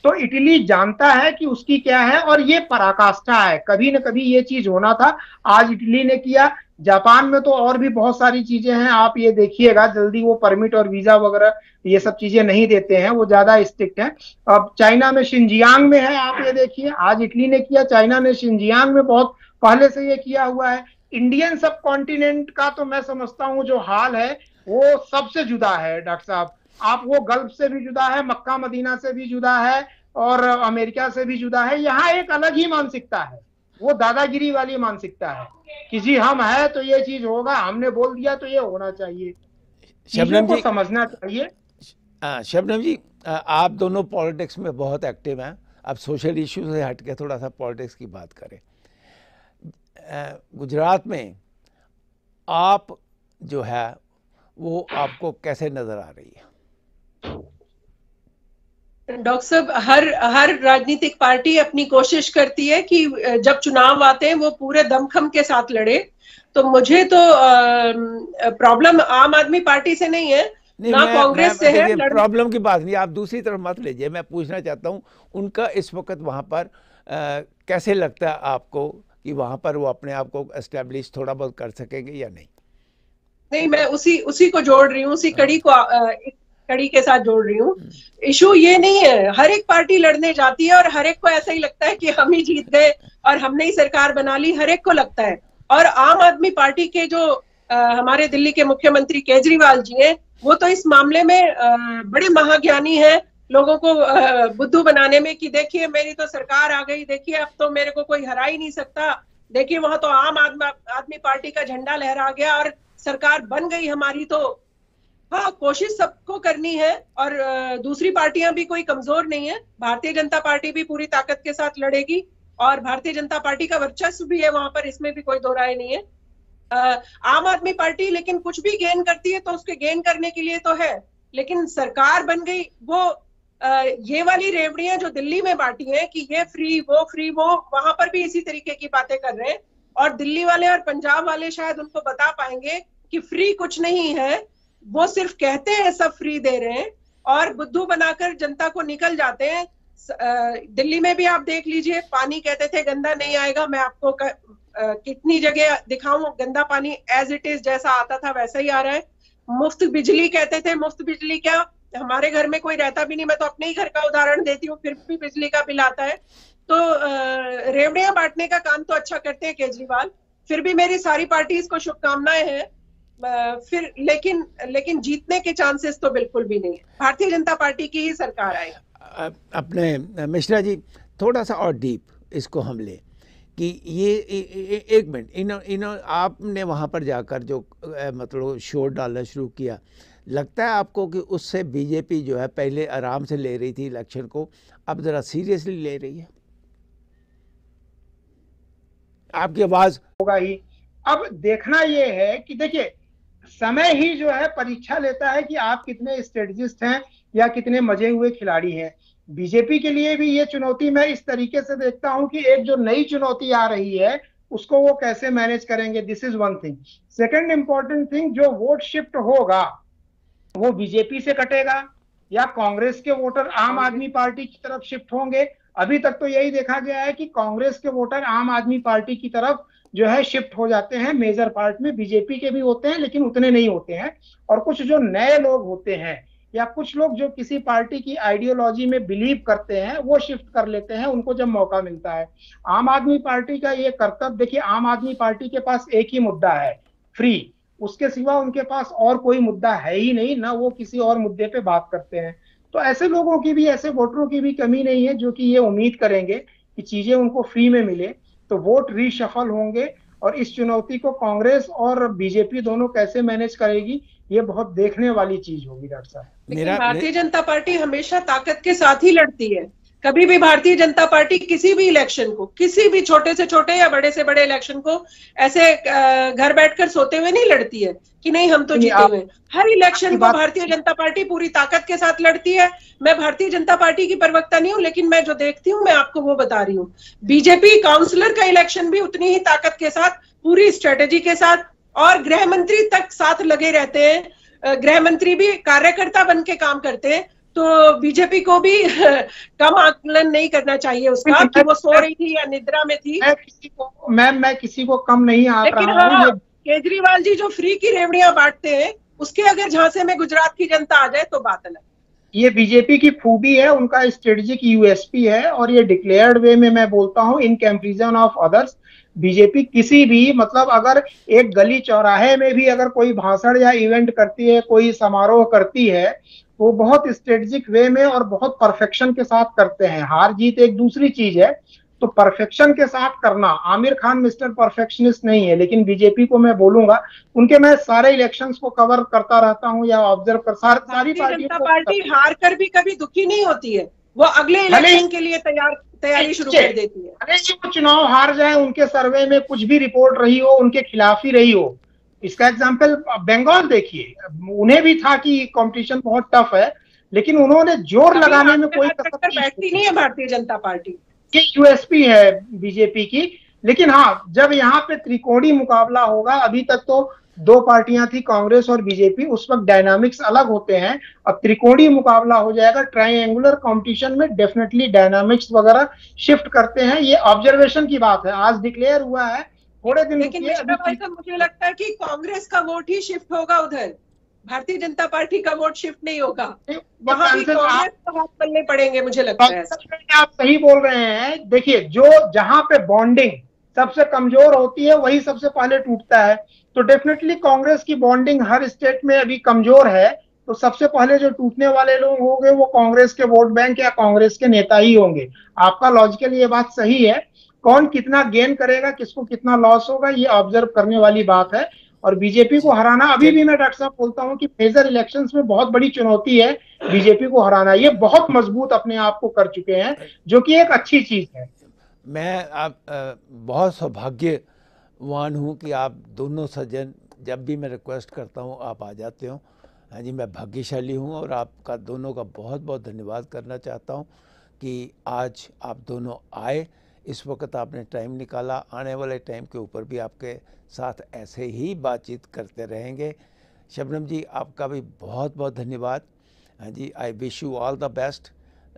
तो इटली जानता है कि उसकी क्या है और ये पराकाष्ठा है, कभी ना कभी ये चीज होना था, आज इटली ने किया। जापान में तो और भी बहुत सारी चीजें हैं, आप ये देखिएगा जल्दी, वो परमिट और वीजा वगैरह ये सब चीजें नहीं देते हैं, वो ज्यादा स्ट्रिक्ट है। अब चाइना में शिनजियांग में है, आप ये देखिए, आज इटली ने किया, चाइना ने शिनजियांग में बहुत पहले से ये किया हुआ है। इंडियन सब कॉन्टिनेंट का तो मैं समझता हूँ जो हाल है वो सबसे जुदा है डॉक्टर साहब। आप वो गल्फ से भी जुदा है, मक्का मदीना से भी जुदा है और अमेरिका से भी जुदा है। यहाँ एक अलग ही मानसिकता है। वो दादागिरी वाली मानसिकता है कि जी हम है तो ये चीज होगा, हमने बोल दिया तो ये होना चाहिए। शबनम जी, समझना चाहिए। शबनम जी, आप दोनों पॉलिटिक्स में बहुत एक्टिव हैं, आप सोशल इश्यू से हट के थोड़ा सा पॉलिटिक्स की बात करें। गुजरात में आप जो है वो आपको कैसे नजर आ रही है? डॉक्टर साहब, हर राजनीतिक पार्टी अपनी कोशिश करती है कि जब चुनाव आते हैं वो पूरे दमखम के साथ लड़े। तो मुझे तो प्रॉब्लम आम आदमी पार्टी से नहीं है, ना कांग्रेस से है। प्रॉब्लम की बात नहीं, आप दूसरी तरफ मत लीजिए। मैं पूछना चाहता हूं उनका इस वक्त वहां पर कैसे लगता है आपको कि वहां पर वो अपने आप को एस्टेब्लिश थोड़ा बहुत कर सकेंगे या नहीं? नहीं, मैं उसी को जोड़ रही हूँ, उसी कड़ी को कड़ी के साथ जोड़ रही हूँ। इशू ये नहीं है, हर एक पार्टी लड़ने जाती है और हर एक को ऐसा ही लगता है कि हम ही जीत गए और हमने ही सरकार बना ली, हर एक को लगता है। और आम आदमी पार्टी के जो हमारे दिल्ली के मुख्यमंत्री केजरीवाल जी हैं, वो तो इस मामले में बड़े महाज्ञानी हैं, लोगों को बुद्धू बनाने में कि देखिए मेरी तो सरकार आ गई, देखिए अब तो मेरे को कोई हरा ही नहीं सकता, देखिए वहां तो आम आदमी पार्टी का झंडा लहरा गया और सरकार बन गई हमारी। तो हाँ, कोशिश सबको करनी है और दूसरी पार्टियां भी कोई कमजोर नहीं है। भारतीय जनता पार्टी भी पूरी ताकत के साथ लड़ेगी और भारतीय जनता पार्टी का वर्चस्व भी है वहां पर, इसमें भी कोई दो राय नहीं है। आम आदमी पार्टी लेकिन कुछ भी गेन करती है तो उसके गेन करने के लिए तो है, लेकिन सरकार बन गई वो ये वाली रेवड़ियां जो दिल्ली में बांटी है कि ये फ्री वो, वहां पर भी इसी तरीके की बातें कर रहे हैं। और दिल्ली वाले और पंजाब वाले शायद उनको बता पाएंगे कि फ्री कुछ नहीं है, वो सिर्फ कहते हैं सब फ्री दे रहे हैं और बुद्धू बनाकर जनता को निकल जाते हैं। दिल्ली में भी आप देख लीजिए, पानी कहते थे गंदा नहीं आएगा, मैं आपको कितनी जगह दिखाऊं गंदा पानी एज इट इज जैसा आता था वैसा ही आ रहा है। मुफ्त बिजली कहते थे, मुफ्त बिजली क्या, हमारे घर में कोई रहता भी नहीं, मैं तो अपने ही घर का उदाहरण देती हूँ, फिर भी बिजली का बिल आता है। तो रेवड़ियां बांटने का काम तो अच्छा करते हैं केजरीवाल, फिर भी मेरी सारी पार्टीज को शुभकामनाएं हैं। फिर लेकिन जीतने के चांसेस तो बिल्कुल भी नहीं है, भारतीय जनता पार्टी की ही सरकार आएगी। अपने मिश्रा जी, थोड़ा सा और डीप इसको हम लें कि ये एक मिनट, आपने वहाँ पर जाकर जो मतलब शोर डालना शुरू किया, लगता है आपको कि उससे बीजेपी जो है पहले आराम से ले रही थी इलेक्शन को, अब ज़रा सीरियसली ले रही है? आपकी आवाज़ होगा ही। अब देखना ये है कि देखिए समय ही जो है परीक्षा लेता है कि आप कितने स्ट्रेटजिस्ट हैं या कितने मजे हुए खिलाड़ी हैं। बीजेपी के लिए भी ये चुनौती मैं इस तरीके से देखता हूं कि एक जो नई चुनौती आ रही है उसको वो कैसे मैनेज करेंगे, this is one thing. Second important thing, जो वोट शिफ्ट होगा वो बीजेपी से कटेगा या कांग्रेस के वोटर आम आदमी पार्टी की तरफ शिफ्ट होंगे। अभी तक तो यही देखा गया है कि कांग्रेस के वोटर आम आदमी पार्टी की तरफ जो है शिफ्ट हो जाते हैं, मेजर पार्ट में। बीजेपी के भी होते हैं लेकिन उतने नहीं होते हैं, और कुछ जो नए लोग होते हैं या कुछ लोग जो किसी पार्टी की आइडियोलॉजी में बिलीव करते हैं वो शिफ्ट कर लेते हैं उनको जब मौका मिलता है। आम आदमी पार्टी का ये कर्तव्य, देखिए आम आदमी पार्टी के पास एक ही मुद्दा है, फ्री, उसके सिवा उनके पास और कोई मुद्दा है ही नहीं, ना वो किसी और मुद्दे पे बात करते हैं। तो ऐसे लोगों की भी, ऐसे वोटरों की भी कमी नहीं है जो कि ये उम्मीद करेंगे कि चीजें उनको फ्री में मिले। तो वोट रीशफल होंगे और इस चुनौती को कांग्रेस और बीजेपी दोनों कैसे मैनेज करेगी ये बहुत देखने वाली चीज होगी डॉक्टर साहब। भारतीय जनता पार्टी हमेशा ताकत के साथ ही लड़ती है, कभी भी भारतीय जनता पार्टी किसी भी इलेक्शन को, किसी भी छोटे से छोटे या बड़े से बड़े इलेक्शन को ऐसे घर बैठकर सोते हुए नहीं लड़ती है कि नहीं हम तो जीते हुए। हर इलेक्शन को भारतीय जनता पार्टी पूरी ताकत के साथ लड़ती है। मैं भारतीय जनता पार्टी की प्रवक्ता नहीं हूं लेकिन मैं जो देखती हूं मैं आपको वो बता रही हूँ। बीजेपी काउंसिलर का इलेक्शन भी उतनी ही ताकत के साथ, पूरी स्ट्रेटेजी के साथ, और गृह मंत्री तक साथ लगे रहते हैं। गृह मंत्री भी कार्यकर्ता बन के काम करते हैं। तो बीजेपी को भी कम आकलन नहीं करना चाहिए उसका कि वो सो रही थी या निद्रा में थी। मैं किसी को कम नहीं आ रहा हूं। हाँ, केजरीवाल जी जो फ्री की रेवड़ियां बांटते हैं उसके अगर झांसे में गुजरात की जनता आ जाए तो बात अलग। ये बीजेपी की खूबी है, उनका स्ट्रेटेजिक यूएसपी है, और ये डिक्लेयर्ड वे में मैं बोलता हूँ in comparison of others. BJP किसी भी मतलब अगर एक गली चौराहे में भी अगर कोई भाषण या इवेंट करती है, कोई समारोह करती है, वो बहुत स्ट्रेटेजिक वे में और बहुत परफेक्शन के साथ करते हैं। हार जीत एक दूसरी चीज है, तो परफेक्शन के साथ करना, आमिर खान मिस्टर परफेक्शनिस्ट नहीं है, लेकिन बीजेपी को मैं बोलूंगा, उनके मैं सारे इलेक्शंस को कवर करता रहता हूं या ऑब्जर्व कर सारी पार्टी हार कर भी कभी दुखी नहीं होती है, वो अगले इलेक्शन के लिए तैयारी शुरू कर देती है। अरे वो चुनाव हार जाए, उनके सर्वे में कुछ भी रिपोर्ट रही हो उनके खिलाफ ही रही हो। इसका एग्जाम्पल बंगाल देखिए, उन्हें भी था कि कॉम्पिटिशन बहुत टफ है, लेकिन उन्होंने जोर लगाने में कोई कसर बैठती नहीं है। भारतीय जनता पार्टी यूएसपी है बीजेपी की, लेकिन हाँ जब यहाँ पे त्रिकोणी मुकाबला होगा, अभी तक तो दो पार्टियां थी कांग्रेस और बीजेपी, उस वक्त डायनामिक्स अलग होते हैं, अब त्रिकोणी मुकाबला हो जाएगा, ट्रायंगुलर कंपटीशन में डेफिनेटली डायनामिक्स वगैरह शिफ्ट करते हैं। ये ऑब्जर्वेशन की बात है, आज डिक्लेयर हुआ है, थोड़े दिन लेकिन मुझे लगता है कि कांग्रेस का वोट ही शिफ्ट होगा उधर, भारतीय जनता पार्टी का वोट शिफ्ट नहीं होगा, वहां भी कांग्रेस को हाथ पलने पड़ेंगे मुझे लगता है। आप सही बोल रहे हैं, देखिए जो जहां पे बॉन्डिंग सबसे कमजोर होती है वही सबसे पहले टूटता है, तो डेफिनेटली कांग्रेस की बॉन्डिंग हर स्टेट में अभी कमजोर है, तो सबसे पहले जो टूटने वाले लोग होंगे वो कांग्रेस के वोट बैंक या कांग्रेस के नेता ही होंगे। आपका लॉजिकल ये बात सही है, कौन कितना गेन करेगा, किसको कितना लॉस होगा, ये ऑब्जर्व करने वाली बात है। और बीजेपी को हराना, अभी भी मैं डॉक्टर साहब बोलता हूं कि मेजर इलेक्शंस में बहुत बड़ी चुनौती है बीजेपी को हराना, ये बहुत मजबूत अपने आप को कर चुके हैं, जो कि एक अच्छी चीज है। मैं बहुत सौभाग्यवान हूं कि आप दोनों सज्जन, जब भी मैं रिक्वेस्ट करता हूं आप आ जाते हो। हाँ जी, मैं भाग्यशाली हूं और आपका दोनों का बहुत बहुत धन्यवाद करना चाहता हूँ कि आज आप दोनों आए, इस वक्त आपने टाइम निकाला। आने वाले टाइम के ऊपर भी आपके साथ ऐसे ही बातचीत करते रहेंगे। शबनम जी, आपका भी बहुत बहुत धन्यवाद। हाँ जी, I wish you all the best.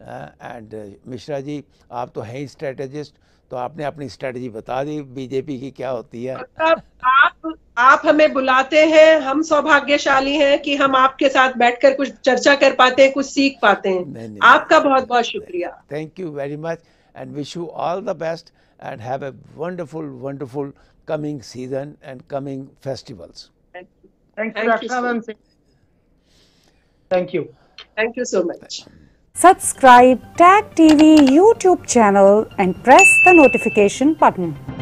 And Mishra ji, आप तो हैं ही स्ट्रेटेजिस्ट, तो आपने अपनी स्ट्रेटजी बता दी बीजेपी की क्या होती है। आप हमें बुलाते हैं, हम सौभाग्यशाली हैं कि हम आपके साथ बैठकर कुछ चर्चा कर पाते हैं, कुछ सीख पाते हैं। नहीं, आपका बहुत बहुत शुक्रिया। Thank you very much and wish you all the best and have a wonderful coming season and coming festivals. Thank you, thank you so much. Subscribe TAG TV YouTube channel and press the notification button.